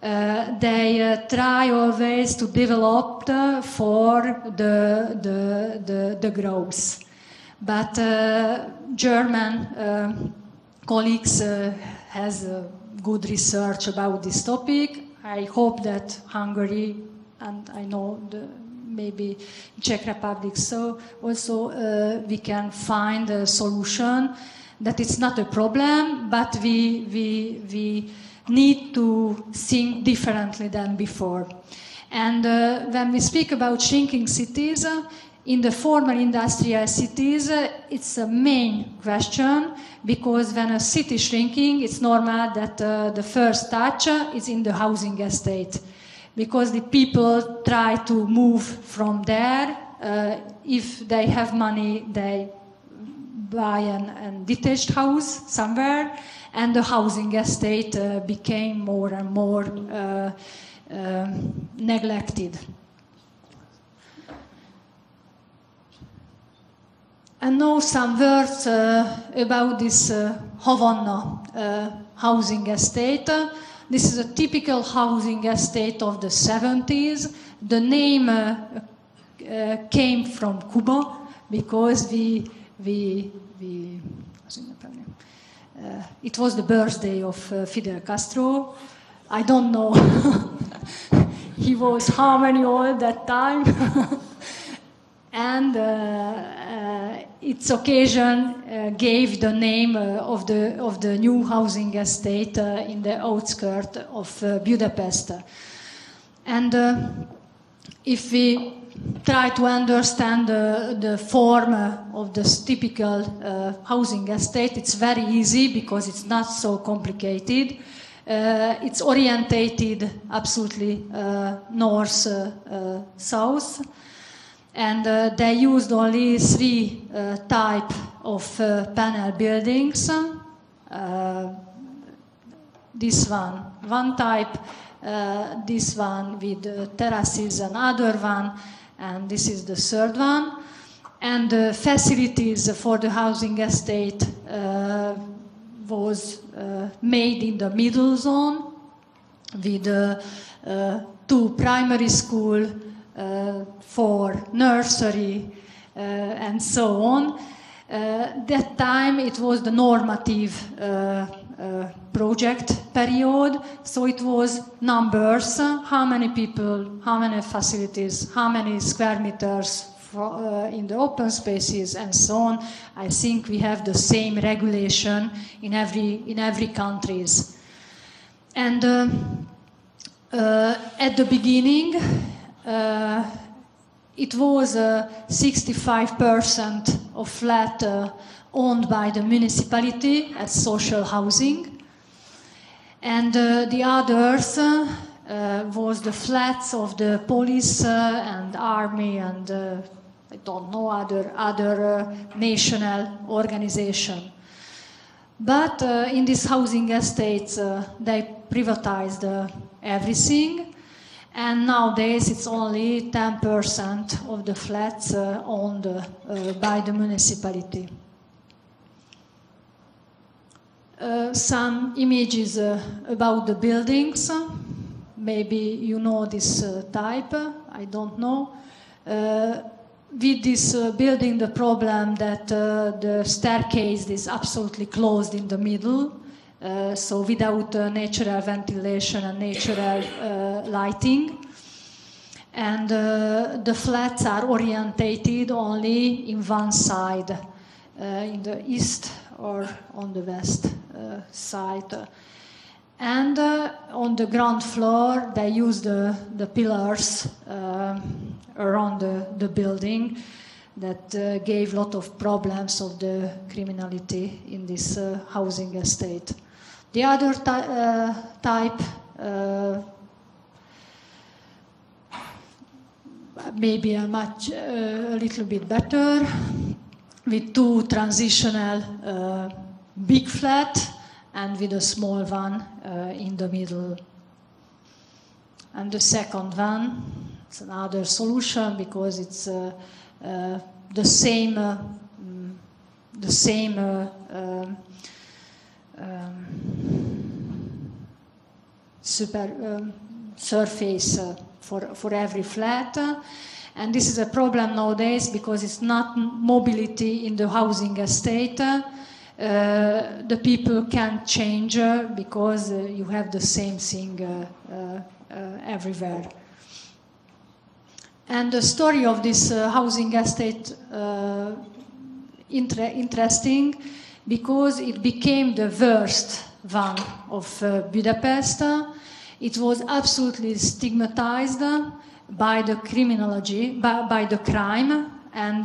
They try always to develop for the growth. But German colleagues has good research about this topic. I hope that Hungary, and I know maybe Czech Republic, so also we can find a solution that it's not a problem, but we need to think differently than before. And when we speak about shrinking cities, in the former industrial cities, it's a main question, because when a city is shrinking, it's normal that the first touch is in the housing estate, because the people try to move from there. If they have money, they buy an detached house somewhere, and the housing estate became more and more neglected. And now some words about this Havanna housing estate. This is a typical housing estate of the 70s. The name came from Cuba, because it was the birthday of Fidel Castro. I don't know. He was how many old that time? And its occasion gave the name of the new housing estate in the outskirts of Budapest. And if we try to understand the form of this typical housing estate, it's very easy because it's not so complicated. It's orientated absolutely north-south. And they used only three type of panel buildings. This one type, this one with terraces, and other one, and this is the third one. And the facilities for the housing estate was made in the middle zone with two primary schools, for nursery and so on. That time it was the normative project period, so it was numbers, how many people, how many facilities, how many square meters in the open spaces and so on. I think we have the same regulation in every countries. And at the beginning, it was 65% of flat owned by the municipality as social housing, and the others was the flats of the police and army and I don't know other national organization. But in these housing estates they privatized everything. And nowadays it's only 10% of the flats owned by the municipality. Some images about the buildings. Maybe you know this type, I don't know. With this building, the problem that the staircase is absolutely closed in the middle. So without natural ventilation and natural lighting. And the flats are orientated only in one side, in the east or on the west side. And on the ground floor, they use the pillars around the building that gave a lot of problems of the criminality in this housing estate. The other type, maybe a little bit better, with two transitional big flat and with a small one in the middle. And the second one, it's another solution because it's the same surface for every flat. And this is a problem nowadays because it's not mobility in the housing estate. The people can't change because you have the same thing everywhere. And the story of this housing estate interesting because it became the worst one of Budapest. It was absolutely stigmatized by the criminology, by the crime, and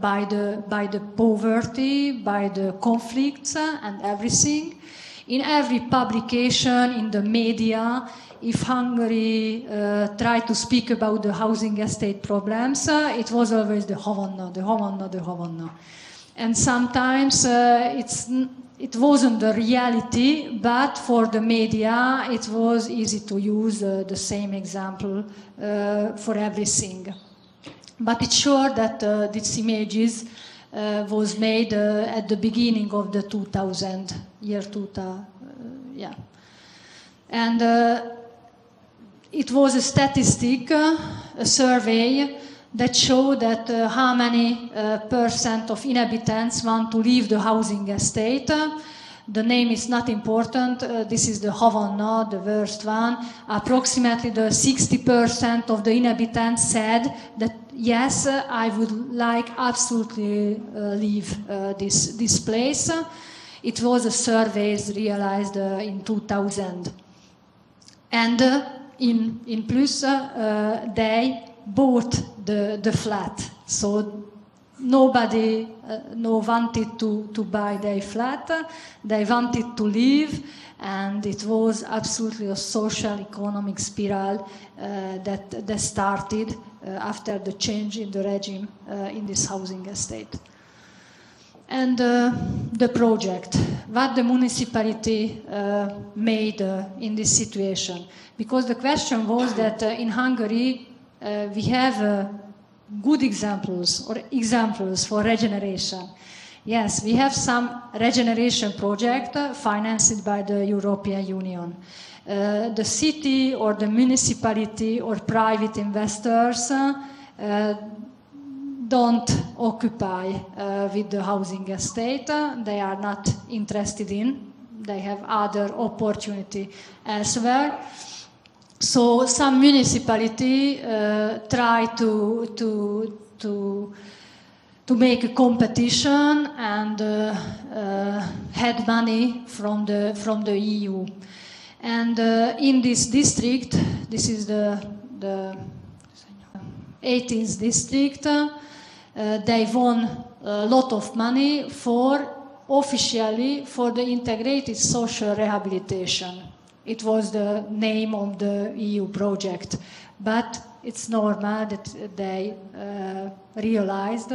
by the poverty, by the conflicts and everything. In every publication, in the media, if Hungary tried to speak about the housing estate problems, it was always the Havanna, the Havanna, the Havanna. And sometimes it wasn't the reality, but for the media it was easy to use the same example for everything. But it's sure that these images was made at the beginning of the 2000 year 2000, yeah. And it was a statistic, a survey that showed that how many percent of inhabitants want to leave the housing estate. The name is not important. This is the Havanna, the worst one. Approximately the 60% of the inhabitants said that yes, I would like absolutely leave this place. It was a survey realized in 2000. And in plus, they bought the flat. So nobody wanted to buy their flat. They wanted to leave. And it was absolutely a social economic spiral that started after the change in the regime in this housing estate. And the project, what the municipality made in this situation. Because the question was that in Hungary we have good examples, or examples for regeneration. Yes, we have some regeneration project financed by the European Union. The city or the municipality or private investors don't occupy with the housing estate. They are not interested in. They have other opportunity elsewhere. So some municipality try to make a competition and had money from the EU. And in this district, this is the 18th district, they won a lot of money officially for the integrated social rehabilitation. It was the name of the EU project. But it's normal that they realized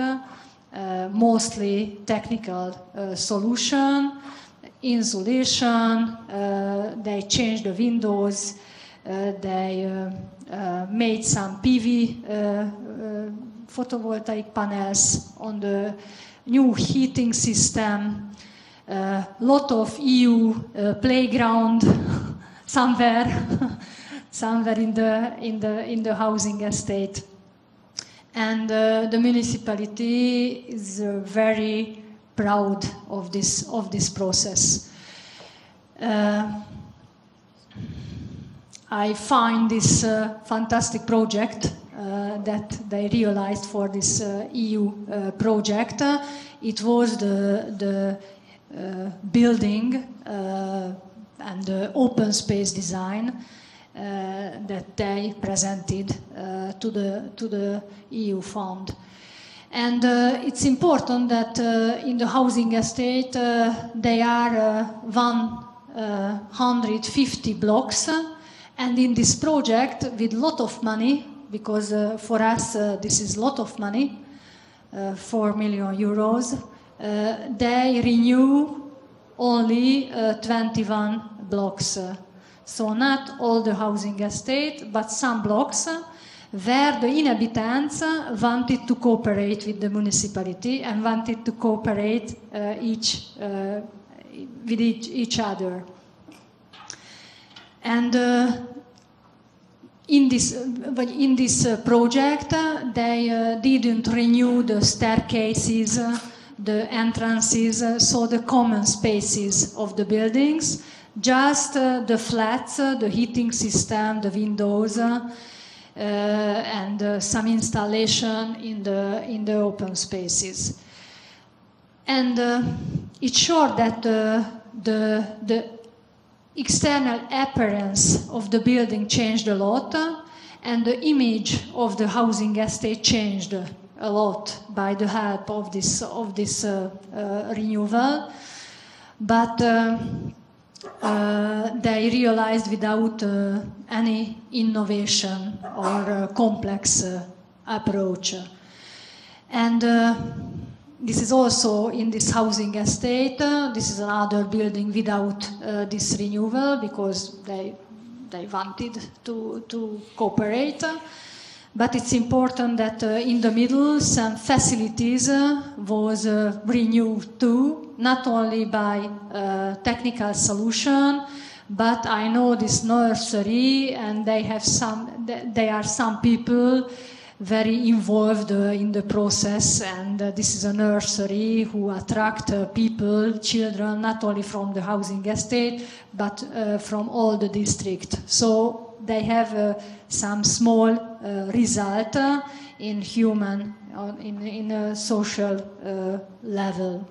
mostly technical solution. Insulation, they changed the windows, they made some PV photovoltaic panels on the new heating system, a lot of EU playground somewhere, somewhere in the housing estate. And the municipality is very proud of this process. I find this fantastic project that they realized for this EU project. It was the building and the open space design that they presented to the EU fund. And it's important that in the housing estate there are 150 blocks, and in this project with a lot of money, because for us this is a lot of money, 4 million euros, they renew only 21 blocks. So not all the housing estate, but some blocks, where the inhabitants wanted to cooperate with the municipality and wanted to cooperate with each other. And in this project, they didn't renew the staircases, the entrances, so the common spaces of the buildings, just the flats, the heating system, the windows, and some installation in the open spaces. And it's sure that the external appearance of the building changed a lot, and the image of the housing estate changed a lot by the help of this renewal, but they realized without any innovation or complex approach. And this is also in this housing estate. This is another building without this renewal because they wanted to cooperate. But it's important that in the middle some facilities was renewed too, not only by technical solution, but I know this nursery and they have some people very involved in the process, and this is a nursery who attract people, children, not only from the housing estate, but from all the district. So they have some small result in human, in a social level.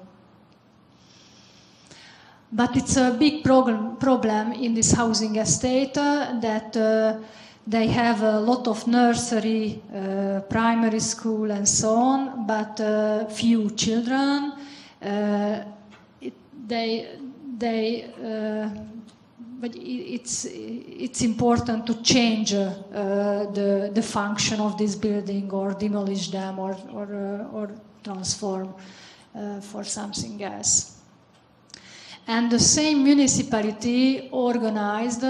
But it's a big problem in this housing estate that they have a lot of nursery, primary school and so on, but few children. But it's important to change the function of this building or demolish them or transform for something else. And the same municipality organized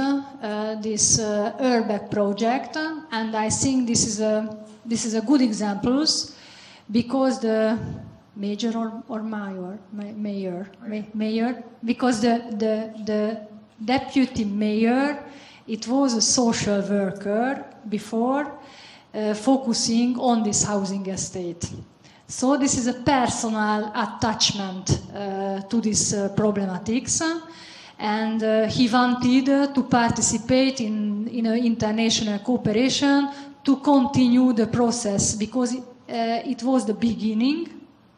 this Urbact project, and I think this is a good example because the major mayor, because the deputy mayor, it was a social worker before, focusing on this housing estate. So this is a personal attachment to this problematics, and he wanted to participate in international cooperation to continue the process because it was the beginning,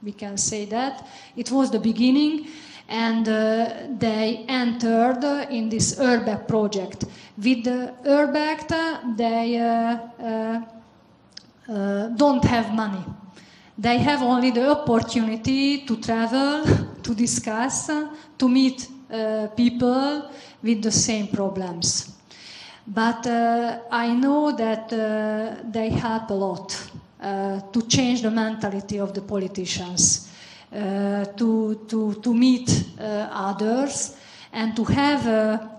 we can say that, it was the beginning, and they entered in this Urbact project. With the Urbact, they don't have money. They have only the opportunity to travel, to discuss, to meet people with the same problems. But I know that they help a lot to change the mentality of the politicians, to meet others and to have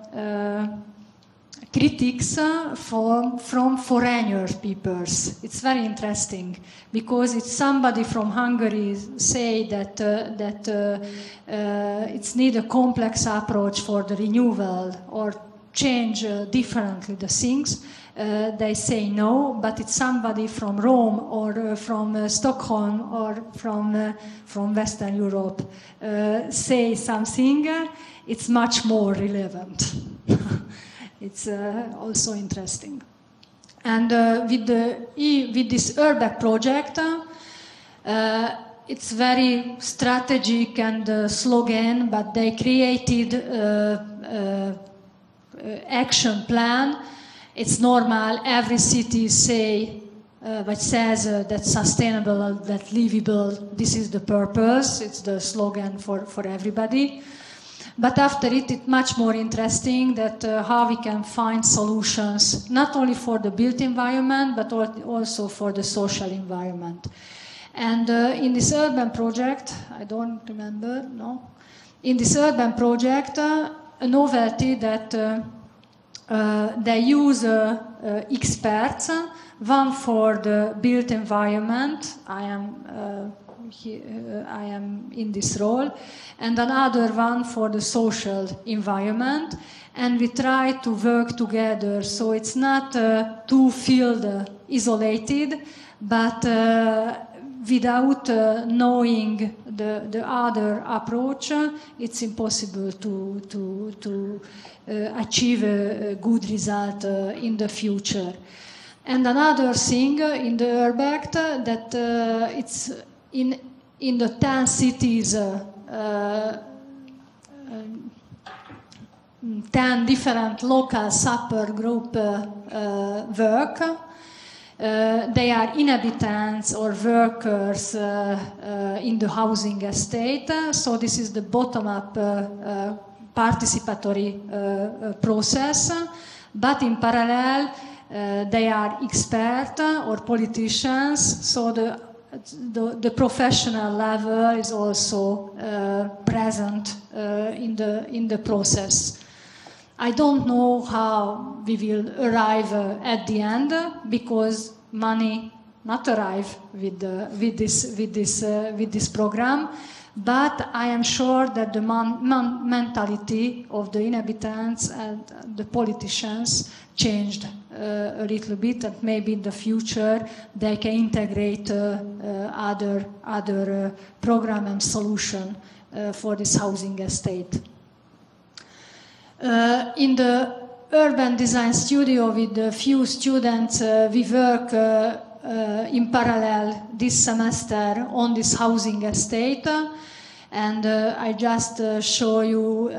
critics from foreigner peoples. It's very interesting because it's somebody from Hungary say that it's need a complex approach for the renewal or change differently the things. They say no, but it's somebody from Rome or from Stockholm or from Western Europe say something. It's much more relevant. It's also interesting. And with this Urbact project, it's very strategic and slogan, but they created action plan. It's normal, every city says that sustainable, that livable, this is the purpose, it's the slogan for everybody. But after it, it's much more interesting that how we can find solutions, not only for the built environment, but also for the social environment. And in this urban project, I don't remember, no? In this urban project, a novelty that they use experts, one for the built environment, I am in this role, and another one for the social environment, and we try to work together, so it's not two fields isolated, but without knowing the other approach, it's impossible to achieve a good result in the future. And another thing in the Urbact that it's in the 10 cities, 10 different local support group work They are inhabitants or workers in the housing estate. So this is the bottom-up participatory process. But in parallel, they are experts or politicians. So the professional level is also present in the process. I don't know how we will arrive at the end, because money not arrive with this program, but I am sure that the mentality of the inhabitants and the politicians changed a little bit, and maybe in the future they can integrate other program and solution for this housing estate. In the urban design studio with a few students, we work in parallel this semester on this housing estate, and I just show you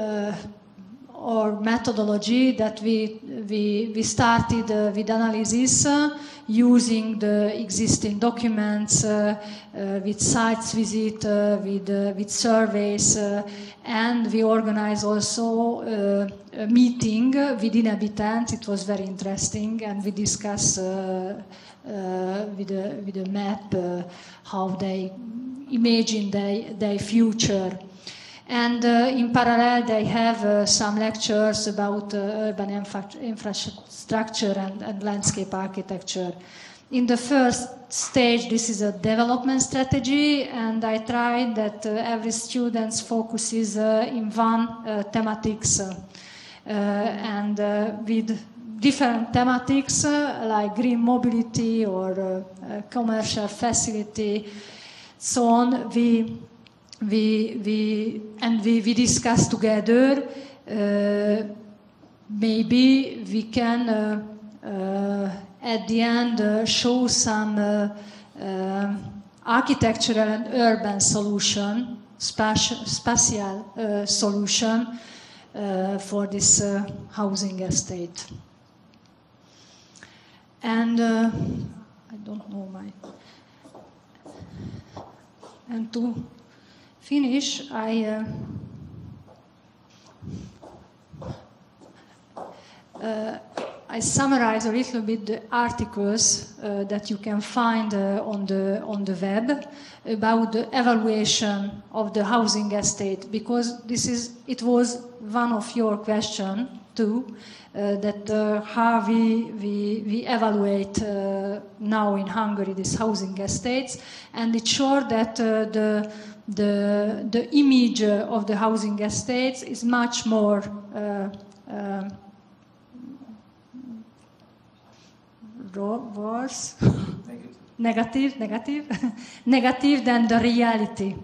our methodology that we started with analysis using the existing documents with sites visit, with surveys, and we organize also a meeting with inhabitants. It was very interesting, and we discuss with a map how they imagine their future. And in parallel, they have some lectures about urban infrastructure and landscape architecture. In the first stage, this is a development strategy, and I tried that every student focuses in one thematics. And with different thematics, like green mobility or commercial facility, so on, we discuss together. Maybe we can at the end show some architectural and urban solution, spatial solution for this housing estate. And I don't know my and to finish, I summarize a little bit the articles that you can find on the web about the evaluation of the housing estate, because it was one of your questions too, that how we evaluate now in Hungary these housing estates, and it's sure that the image of the housing estates is much more worse, negative than the reality.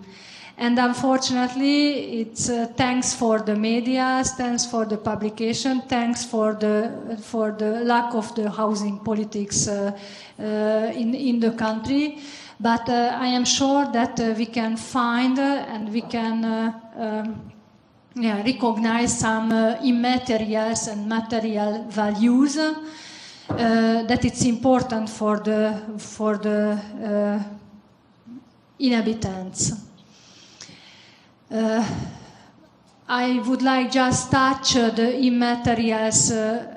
And unfortunately, it's thanks for the media, thanks for the publication, thanks for the lack of the housing politics in the country. But I am sure that we can find and we can recognize some immaterials and material values that it's important for the inhabitants. I would like just touch the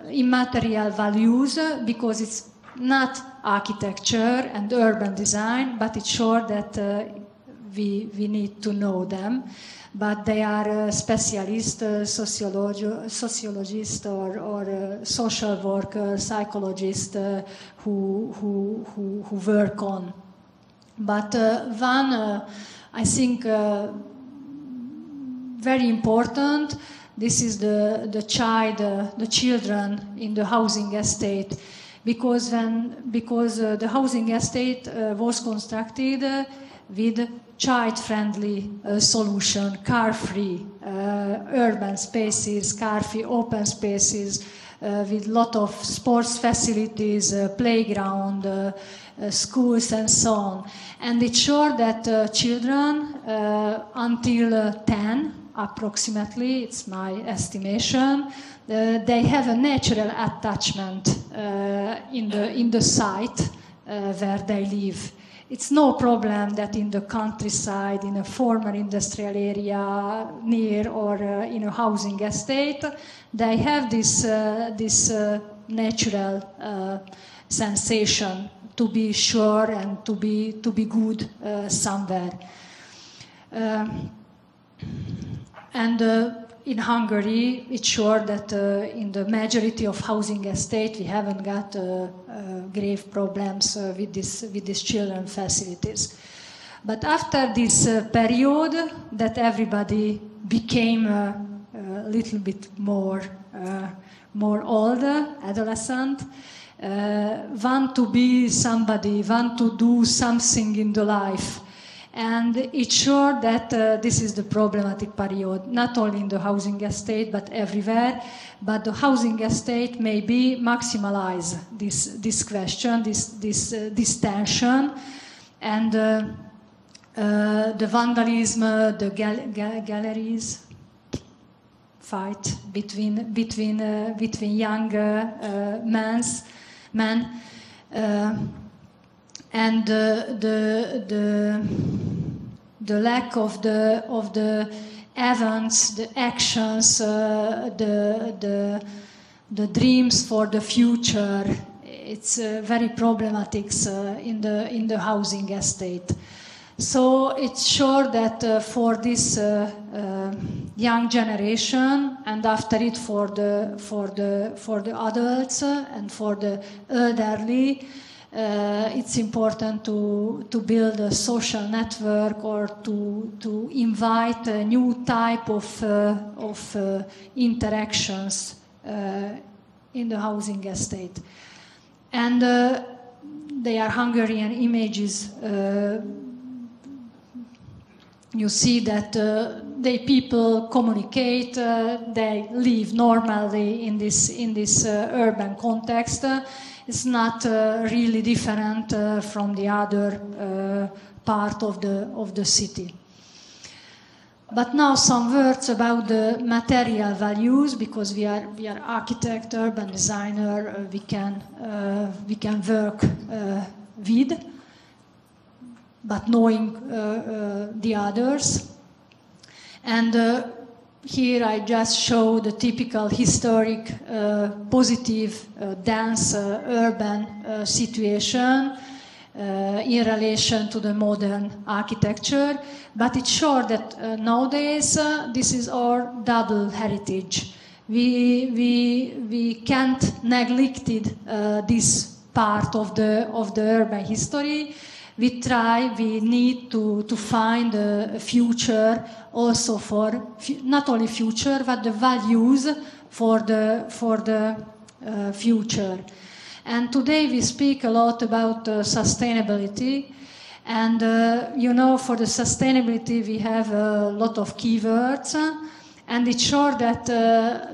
immaterial values, because it's not architecture and urban design, but it's sure that we need to know them. But they are specialists, sociologists, or social workers, psychologists who work on. But one, I think, very important. This is the children in the housing estate. Because the housing estate was constructed with child-friendly solution, car-free urban spaces, car-free open spaces, with lot of sports facilities, playground, schools, and so on. And it's sure that children until 10, approximately, it's my estimation, they have a natural attachment in the site where they live. It's no problem that in the countryside, in a former industrial area near or in a housing estate, they have this, natural sensation to be sure and to be good somewhere. In Hungary, it's sure that in the majority of housing estate, we haven't got grave problems with these children facilities. But after this period, that everybody became a little bit more older, adolescent, want to be somebody, want to do something in the life. And it's sure that this is the problematic period, not only in the housing estate, but everywhere. But the housing estate maybe maximalize this question, this tension, and the vandalism, the galleries fight between young men. And the lack of the events, the actions, the dreams for the future. It's very problematic in the housing estate. So it's sure that for this young generation, and after it for the adults and for the elderly, it's important to build a social network or to invite a new type of interactions in the housing estate. And they are Hungarian images. You see that the people communicate, they live normally in this urban context. It's not really different from the other part of the city. But now some words about the material values, because we are architect, urban designer. We can work with, but knowing the others. And here I just show the typical historic, positive, dense, urban situation in relation to the modern architecture. But it's sure that nowadays this is our double heritage. We can't neglect this part of the urban history. We need to find a future also for, not only future, but the values for the future. And today we speak a lot about sustainability. And, you know, for the sustainability we have a lot of keywords. And it's sure that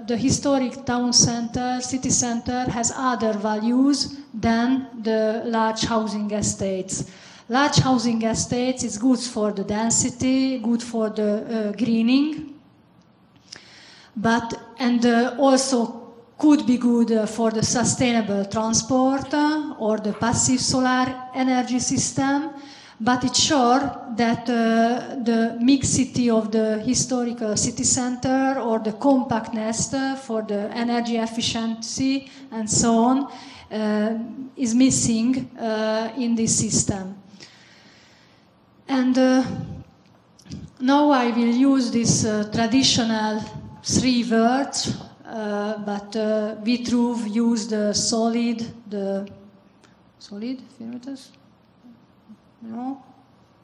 the historic town center, city center, has other values than the large housing estates. Large housing estates is good for the density, good for the greening, and also could be good for the sustainable transport or the passive solar energy system. But it's sure that the mixity of the historical city center or the compactness for the energy efficiency and so on is missing in this system. And now I will use these traditional three words, but Vitruv used the solid perimeters? No,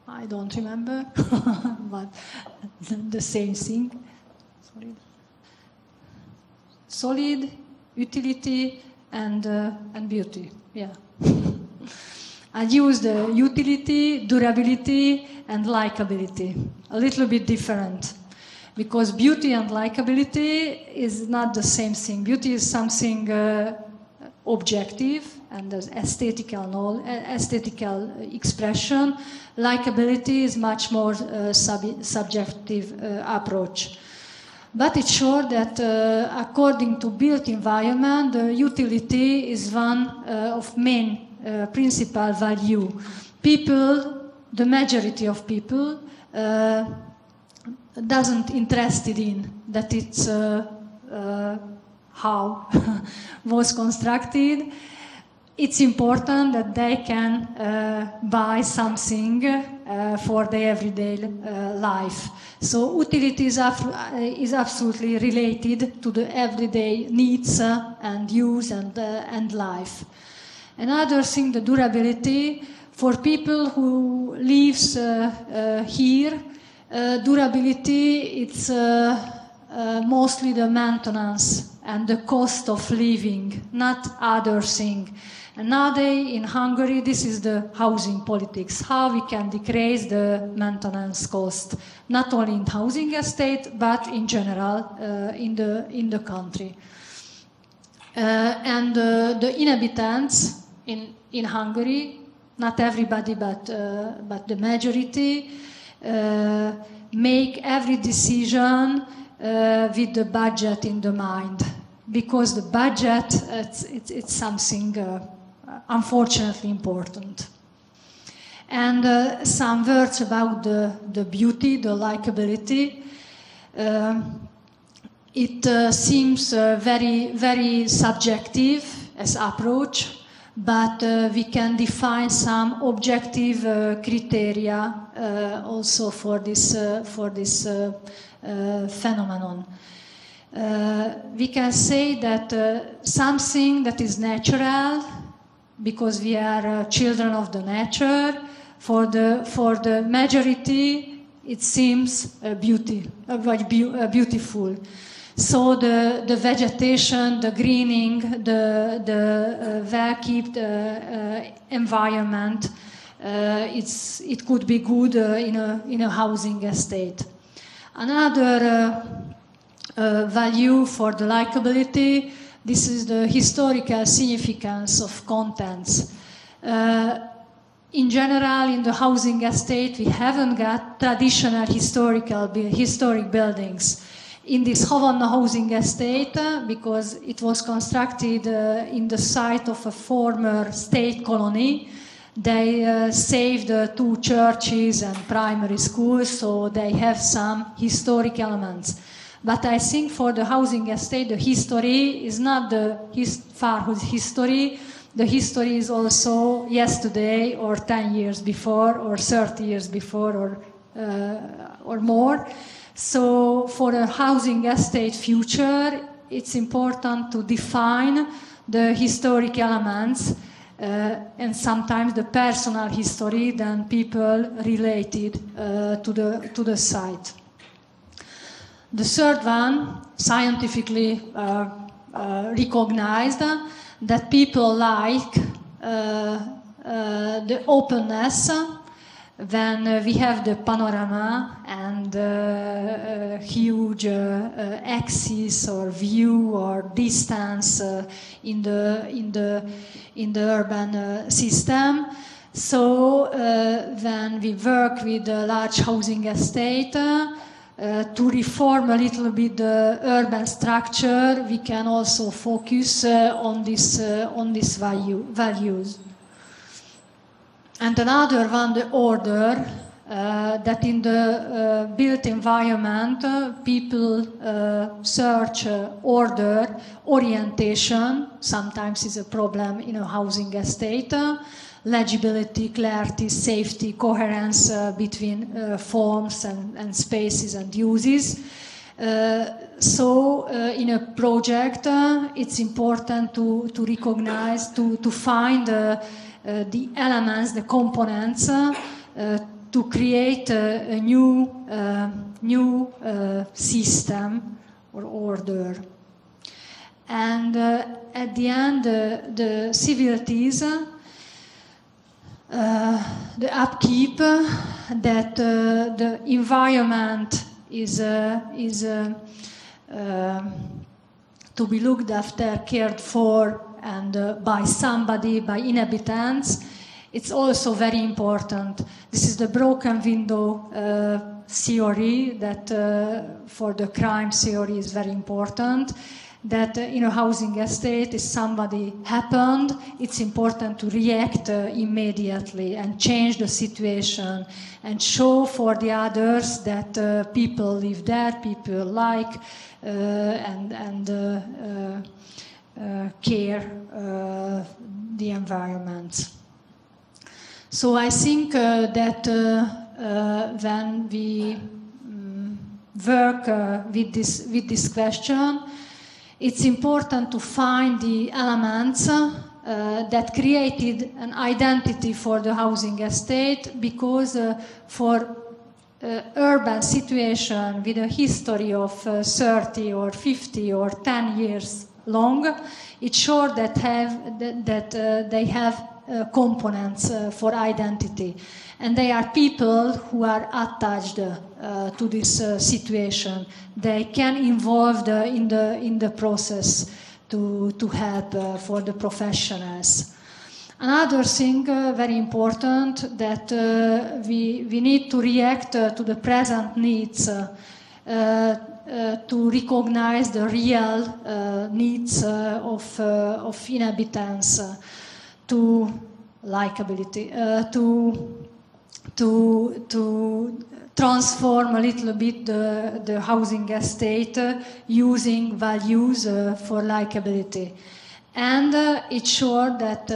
I don't remember, but the same thing. Solid, utility, and beauty. Yeah. I use the utility, durability, and likability. A little bit different. Because beauty and likability is not the same thing. Beauty is something objective and there's aesthetical expression. Likability is much more subjective approach. But it's sure that according to built environment, the utility is one of main principal value. People, the majority of people, doesn't interested in that it's how was constructed. It's important that they can buy something for their everyday life. So utility is absolutely related to the everyday needs and use and life. Another thing, the durability. For people who lives here, durability it's mostly the maintenance and the cost of living, not other thing. And nowadays in Hungary, this is the housing politics, how we can decrease the maintenance cost, not only in housing estate, but in general in the country. And the inhabitants in Hungary, not everybody, but the majority, make every decision with the budget in the mind, because the budget it's something unfortunately important. And some words about the beauty, the likability. It seems very, very subjective as approach, but we can define some objective criteria also for this phenomenon. We can say that something that is natural, because we are children of the nature, for the majority it seems beautiful. So the vegetation, the greening, the well-kept environment, it could be good in a housing estate. Another value for the likability, this is the historical significance of contents. In general, in the housing estate, we haven't got traditional historic buildings. In this Havanna Housing Estate, because it was constructed in the site of a former state colony, they saved two churches and primary schools, so they have some historic elements. But I think for the housing estate, the history is not the far history. The history is also yesterday, or 10 years before, or 30 years before, or more. So for a housing estate future, it's important to define the historic elements and sometimes the personal history than people related to the site. The third one, scientifically recognized, that people like the openness. When we have the panorama and huge axis or view or distance in the urban system, so when we work with a large housing estate to reform a little bit the urban structure, we can also focus on this values. And another one, the order, that in the built environment, people search order, orientation, sometimes is a problem in a housing estate, legibility, clarity, safety, coherence between forms and spaces and uses. So in a project, it's important to recognize, to find the elements, the components, to create a new system or order. And at the end, the civilities, the upkeep, that the environment is to be looked after, cared for, and by somebody, by inhabitants. It's also very important. This is the broken window theory that for the crime theory is very important. That in a housing estate, if somebody happened, it's important to react immediately and change the situation and show for the others that people live there, people like and care the environment. So I think that when we work with this question, it's important to find the elements that created an identity for the housing estate, because for urban situation with a history of 30 or 50 or 10 years long, it's sure that they have components for identity, and they are people who are attached to this situation. They can involve in the process to help for the professionals. Another thing very important, that we need to react to the present needs, to recognize the real needs of inhabitants. To likability, to transform a little bit the housing estate using values for likability. And it's sure that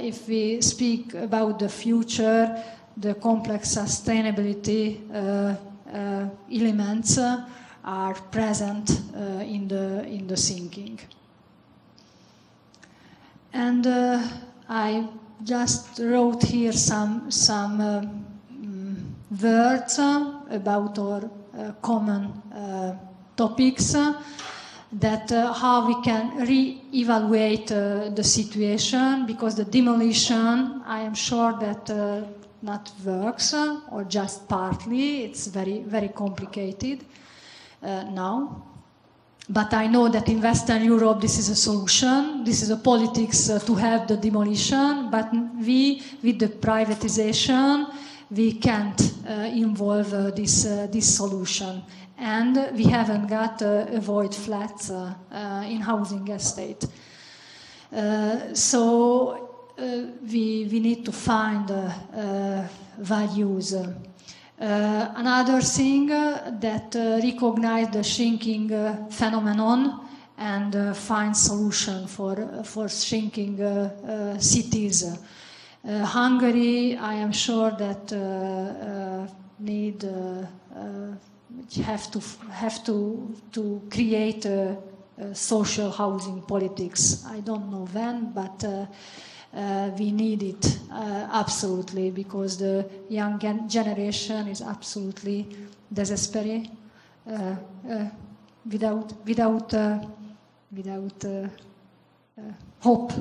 if we speak about the future, the complex sustainability elements are present in the thinking. And I just wrote here some words about our common topics, that how we can re-evaluate the situation, because the demolition, I am sure that not works, or just partly. It's very, very complicated now. But I know that in Western Europe this is a solution. This is a politics to have the demolition, but we, with the privatization, we can't involve this solution. And we haven't got avoid flats in housing estate. So we need to find values. Another thing that recognize the shrinking phenomenon and find solution for shrinking cities. Hungary, I am sure that need have to create a social housing politics. I don't know when, but. We need it absolutely, because the young generation is absolutely desperate, without hope.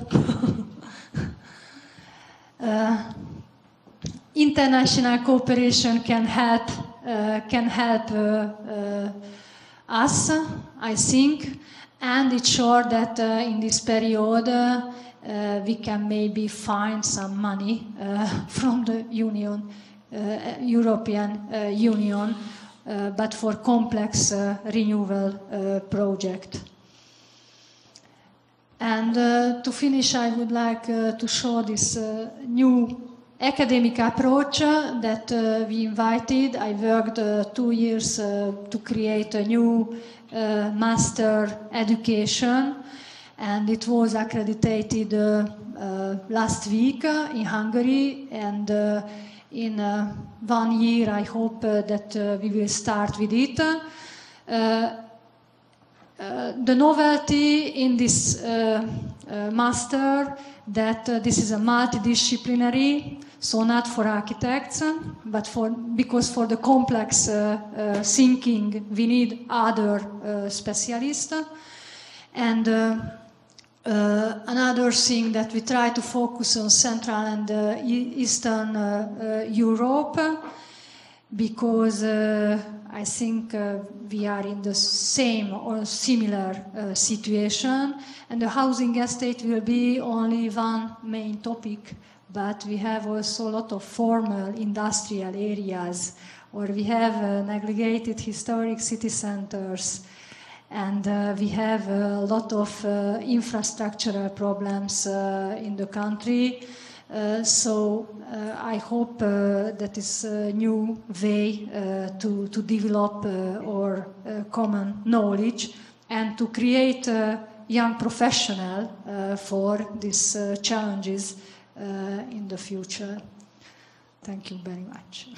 International cooperation can help us, I think, and it's sure that in this period. We can maybe find some money from the Union, European Union, but for complex renewal project. And to finish, I would like to show this new academic approach that we invited. I worked 2 years to create a new master education. And it was accredited last week in Hungary. And in 1 year, I hope that we will start with it. The novelty in this master, that this is a multidisciplinary, so not for architects, but because for the complex thinking, we need other specialists. And another thing, that we try to focus on Central and Eastern Europe, because I think we are in the same or similar situation, and the housing estate will be only one main topic but we have also a lot of formal industrial areas, or we have neglected historic city centers, and we have a lot of infrastructural problems in the country. So I hope that is a new way to develop our common knowledge and to create young professionals for these challenges in the future. Thank you very much.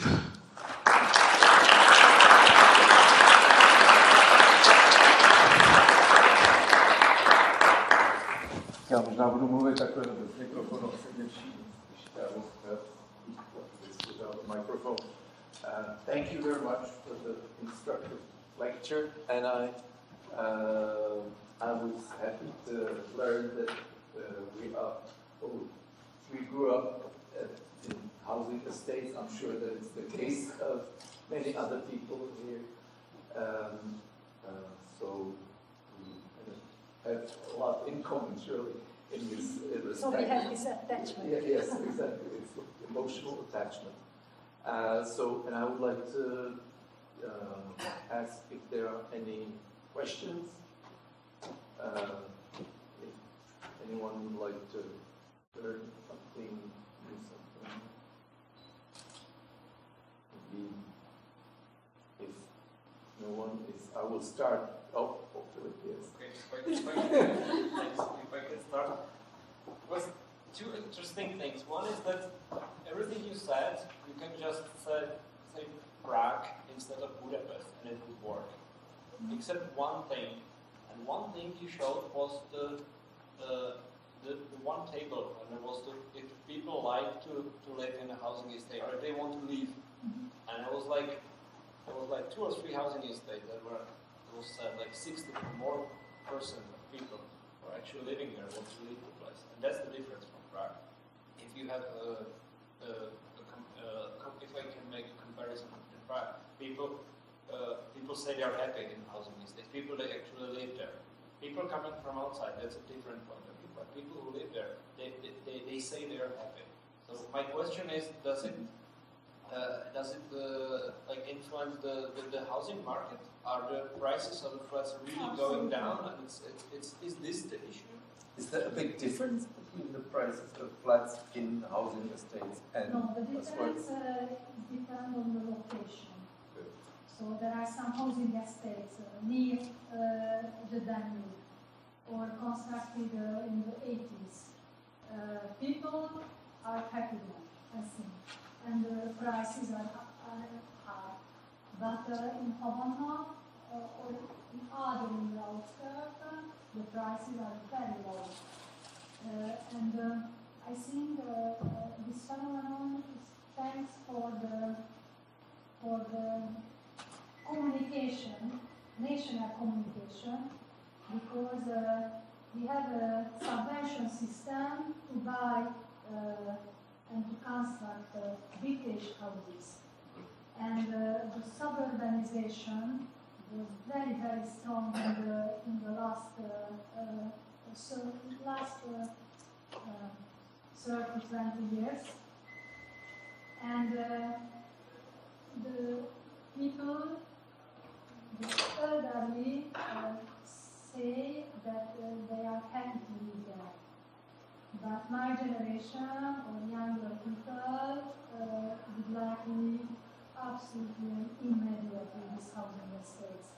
Já možná budu mluvit takhle bez mikrofonu, především, když já budu mikrofon. Thank you very much for the instructive lecture, and I was happy to learn that we grew up in housing estates. I'm sure that it's the case of many other people here. So have a lot in common, surely, in this respect. So we have this attachment. Yeah, yes, exactly. It's emotional attachment. And I would like to ask if there are any questions. If anyone would like to learn something, do something. Maybe if no one is, I will start. Oh, hopefully, yes. Okay, if I can start. With two interesting things. One is that everything you said, you can just say Prague instead of Budapest, and it would work. Mm-hmm. Except one thing. And one thing you showed was the one table, and it was if people like to live in a housing estate, or if they want to leave. Mm-hmm. And there was like 2 or 3 housing estates that were. Like 60 or more percent of people who are actually living there want to leave the place, and that's the difference from Prague. If you have if I can make a comparison in Prague, people say they are happy in housing estates. People that actually live there. People coming from outside, that's a different point of view. But people who live there, they say they are happy. So my question is, does it influence the housing market? Are the prices of the flats really going down? And is this the issue? Is there a big difference between the prices of flats in housing estates and? No, the difference depends on the location. Good. So there are some housing estates near the Danube or constructed in the 80s. People are happy there, I think. And the prices are high. But in Havanna or in other in the outskirts, the prices are very low. And I think this phenomenon is thanks for the communication, national communication, because we have a subvention system to buy and to construct British houses. And the suburbanization was very, very strong in the last 30-20 years. And the people, the elderly, say that they are happy to live there. But my generation or younger people would like to live absolutely immediately in these housing estates.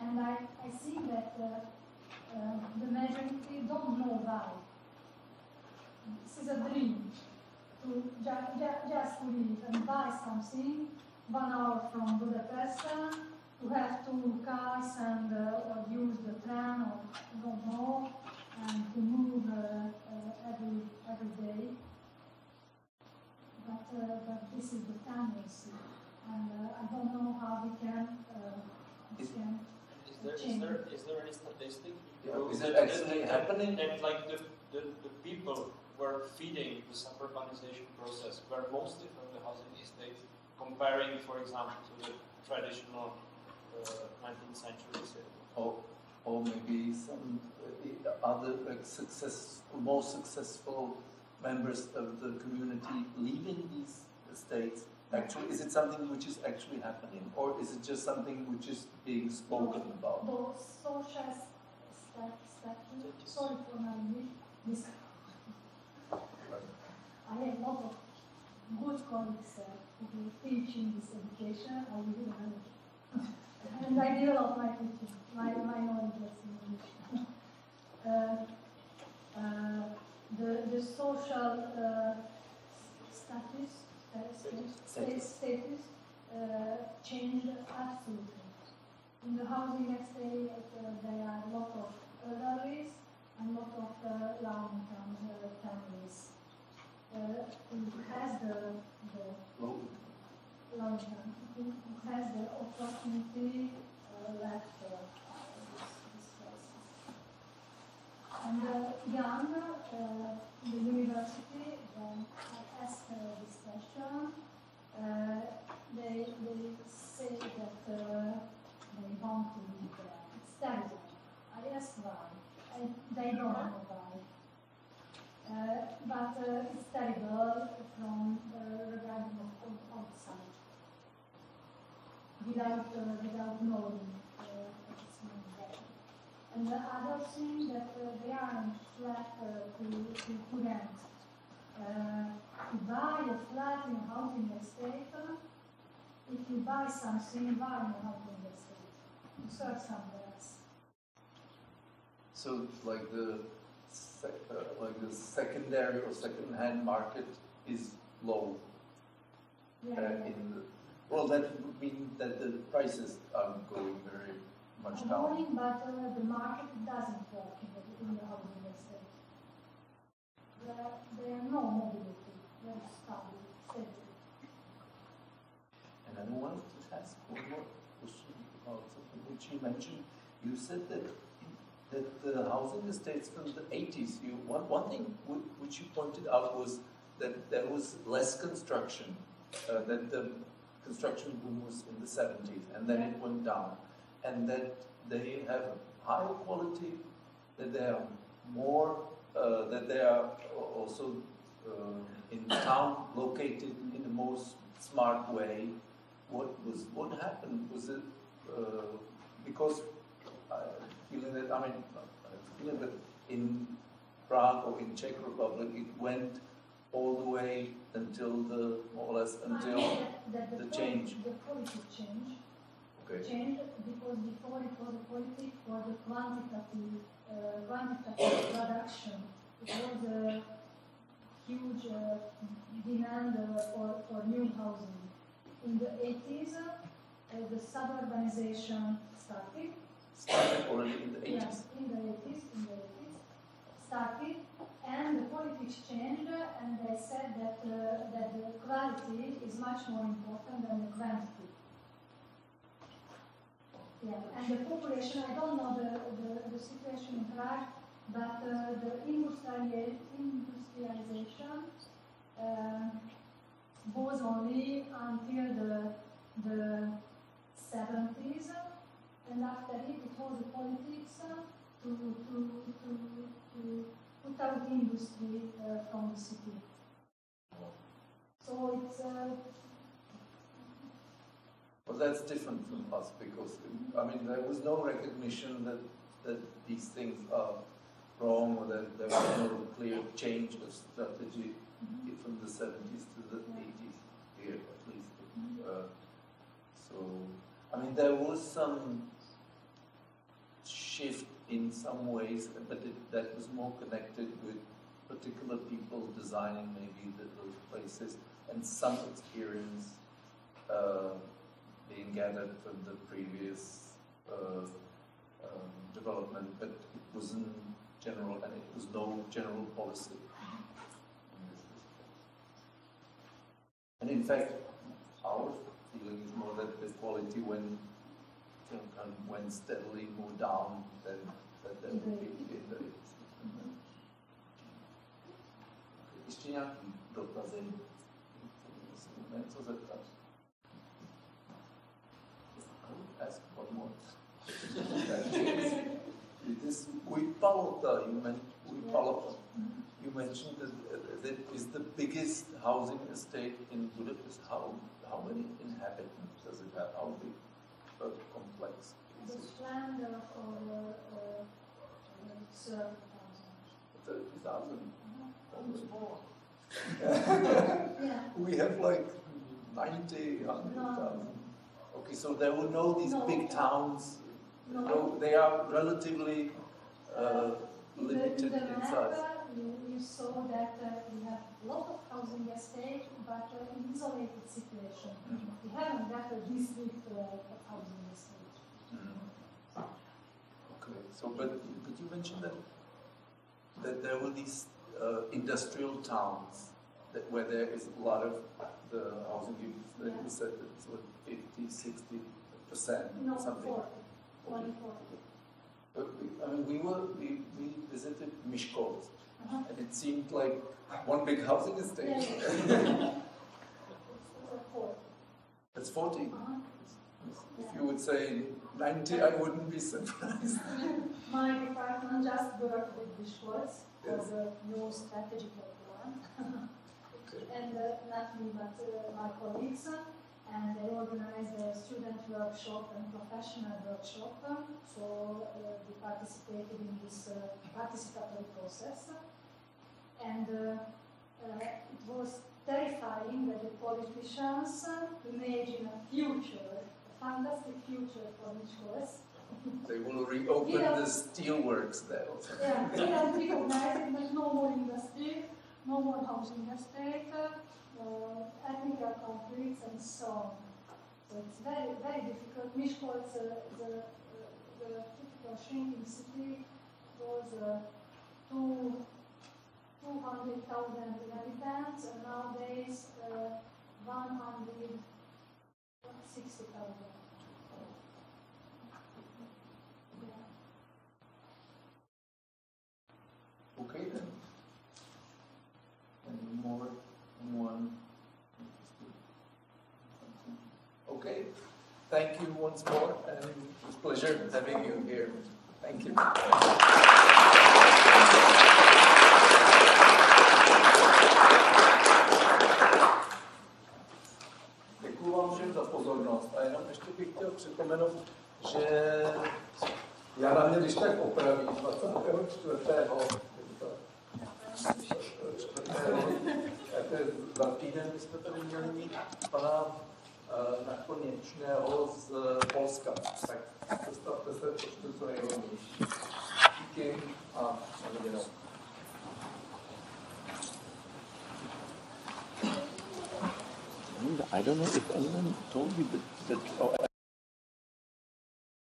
And I see that the majority don't know why. This is a dream to just live and buy something 1 hour from Budapest, to have 2 cars and or use the tram or don't know, and to move every day. But this is the tendency, and I don't know how we can. Is there any statistic? Yeah. Is it actually happening? That like the people were feeding the suburbanization process were mostly from the housing estates, comparing, for example, to the traditional 19th century city. Or maybe some other more successful members of the community leaving these estates? Actually, is it something which is actually happening, or is it just something which is being spoken about? The social statue, sorry for my miss. I have a lot of good colleagues who teach in this education. I really have it. And I develop my teaching, my own education. The social status changed absolutely. In the housing estate, there are a lot of elderlies and a lot of low-income families. Who has the low-income? Who has the opportunity left? And young, the university, I asked this question. They say that they want to live there. It's terrible. I asked why. And they don't know why. But it's terrible from regarding of outside. Without knowing what's going on. And the other thing that they aren't flat to rent. To buy a flat in a housing estate, if you buy something, buy in a housing estate. You search somewhere else. So, like the secondary or second-hand market is low. Yeah, well, that would mean that the prices aren't going very much down. Going, but the market doesn't work in the housing estate. There are no mobility, there is study, etc. And I wanted to ask one more question about something which you mentioned. You said that the housing estates from the 80s, one thing which you pointed out was that there was less construction, that the construction boom was in the 70s, and then it went down, and that they have higher quality, that they are more that they are also in town, located in the most smart way. What happened? Was it because I feel that in Prague or in Czech Republic it went all the way until the change. The quality change. Okay. Changed because before it was a quality for the quantitative. Quantitative production. It was a huge demand for new housing. In the 80s, the suburbanization started. Started already in the 80s? Yes, started, and the politics changed, and they said that the quality is much more important than the quantity. Yeah, and the population, I don't know the situation in Prague, but the industrialization goes only until the 70s, and after it was the politics to put out the industry from the city. So it's... Well, that's different from us because, there was no recognition that these things are wrong or that there was no clear change of strategy from the 70s to the 80s here, at least. There was some shift in some ways, but that was more connected with particular people designing maybe those places and some experience being gathered from the previous development, but it wasn't general, and it was no general policy in this respect. And in fact, our feeling is more that the quality went steadily more down than that would be in the Ještě nějaký dotazy? Ask one more. It is Ujpalota. You meant Ujpalota. you mentioned that is the biggest housing estate in Budapest. How many inhabitants does it have? How big a complex is it? The land of it's 30,000. Almost more. Yeah. We have like 90,000, 100,000. Okay, so there were no big towns. No. No, they are relatively limited in size. You saw that we have a lot of housing estates, but in isolated situation. Mm-hmm. We haven't got a district housing estate. Mm-hmm. Okay. So, but you mentioned that there were these industrial towns where there is a lot of the housing units. That you said it's what, 50–60%, no, something. 40. I mean, we visited Miskolc, and it seemed like one big housing estate. That's 40. If you would say 90, I wouldn't be surprised. My department just worked with Miskolc for the new strategic plan, and not me but my colleagues. And they organized a student workshop and professional workshop, so we participated in this participatory process. And it was terrifying that the politicians imagine a future, a fantastic future for Miskolc. They will reopen the steelworks there. Yeah, we have recognized that no more industry, no more housing estate, ethnical conflicts and so on. So it's very, very difficult. Miskolc, the typical shrinking city, was 200,000 inhabitants, and nowadays 160,000. Yeah. Okay then. Any more? Okay, thank you once more, and it's a pleasure having you here. Thank you. Děkuji vám všem za pozornost a jenom ještě bych chtěl připomenout, že Jana mě když tak opraví 24. Za týden byste tady měli mít pana Nakoněčného z Polska. Tak představte se, počtu co nejrovnější. Díky a viděnou. I don't know if anyone told you that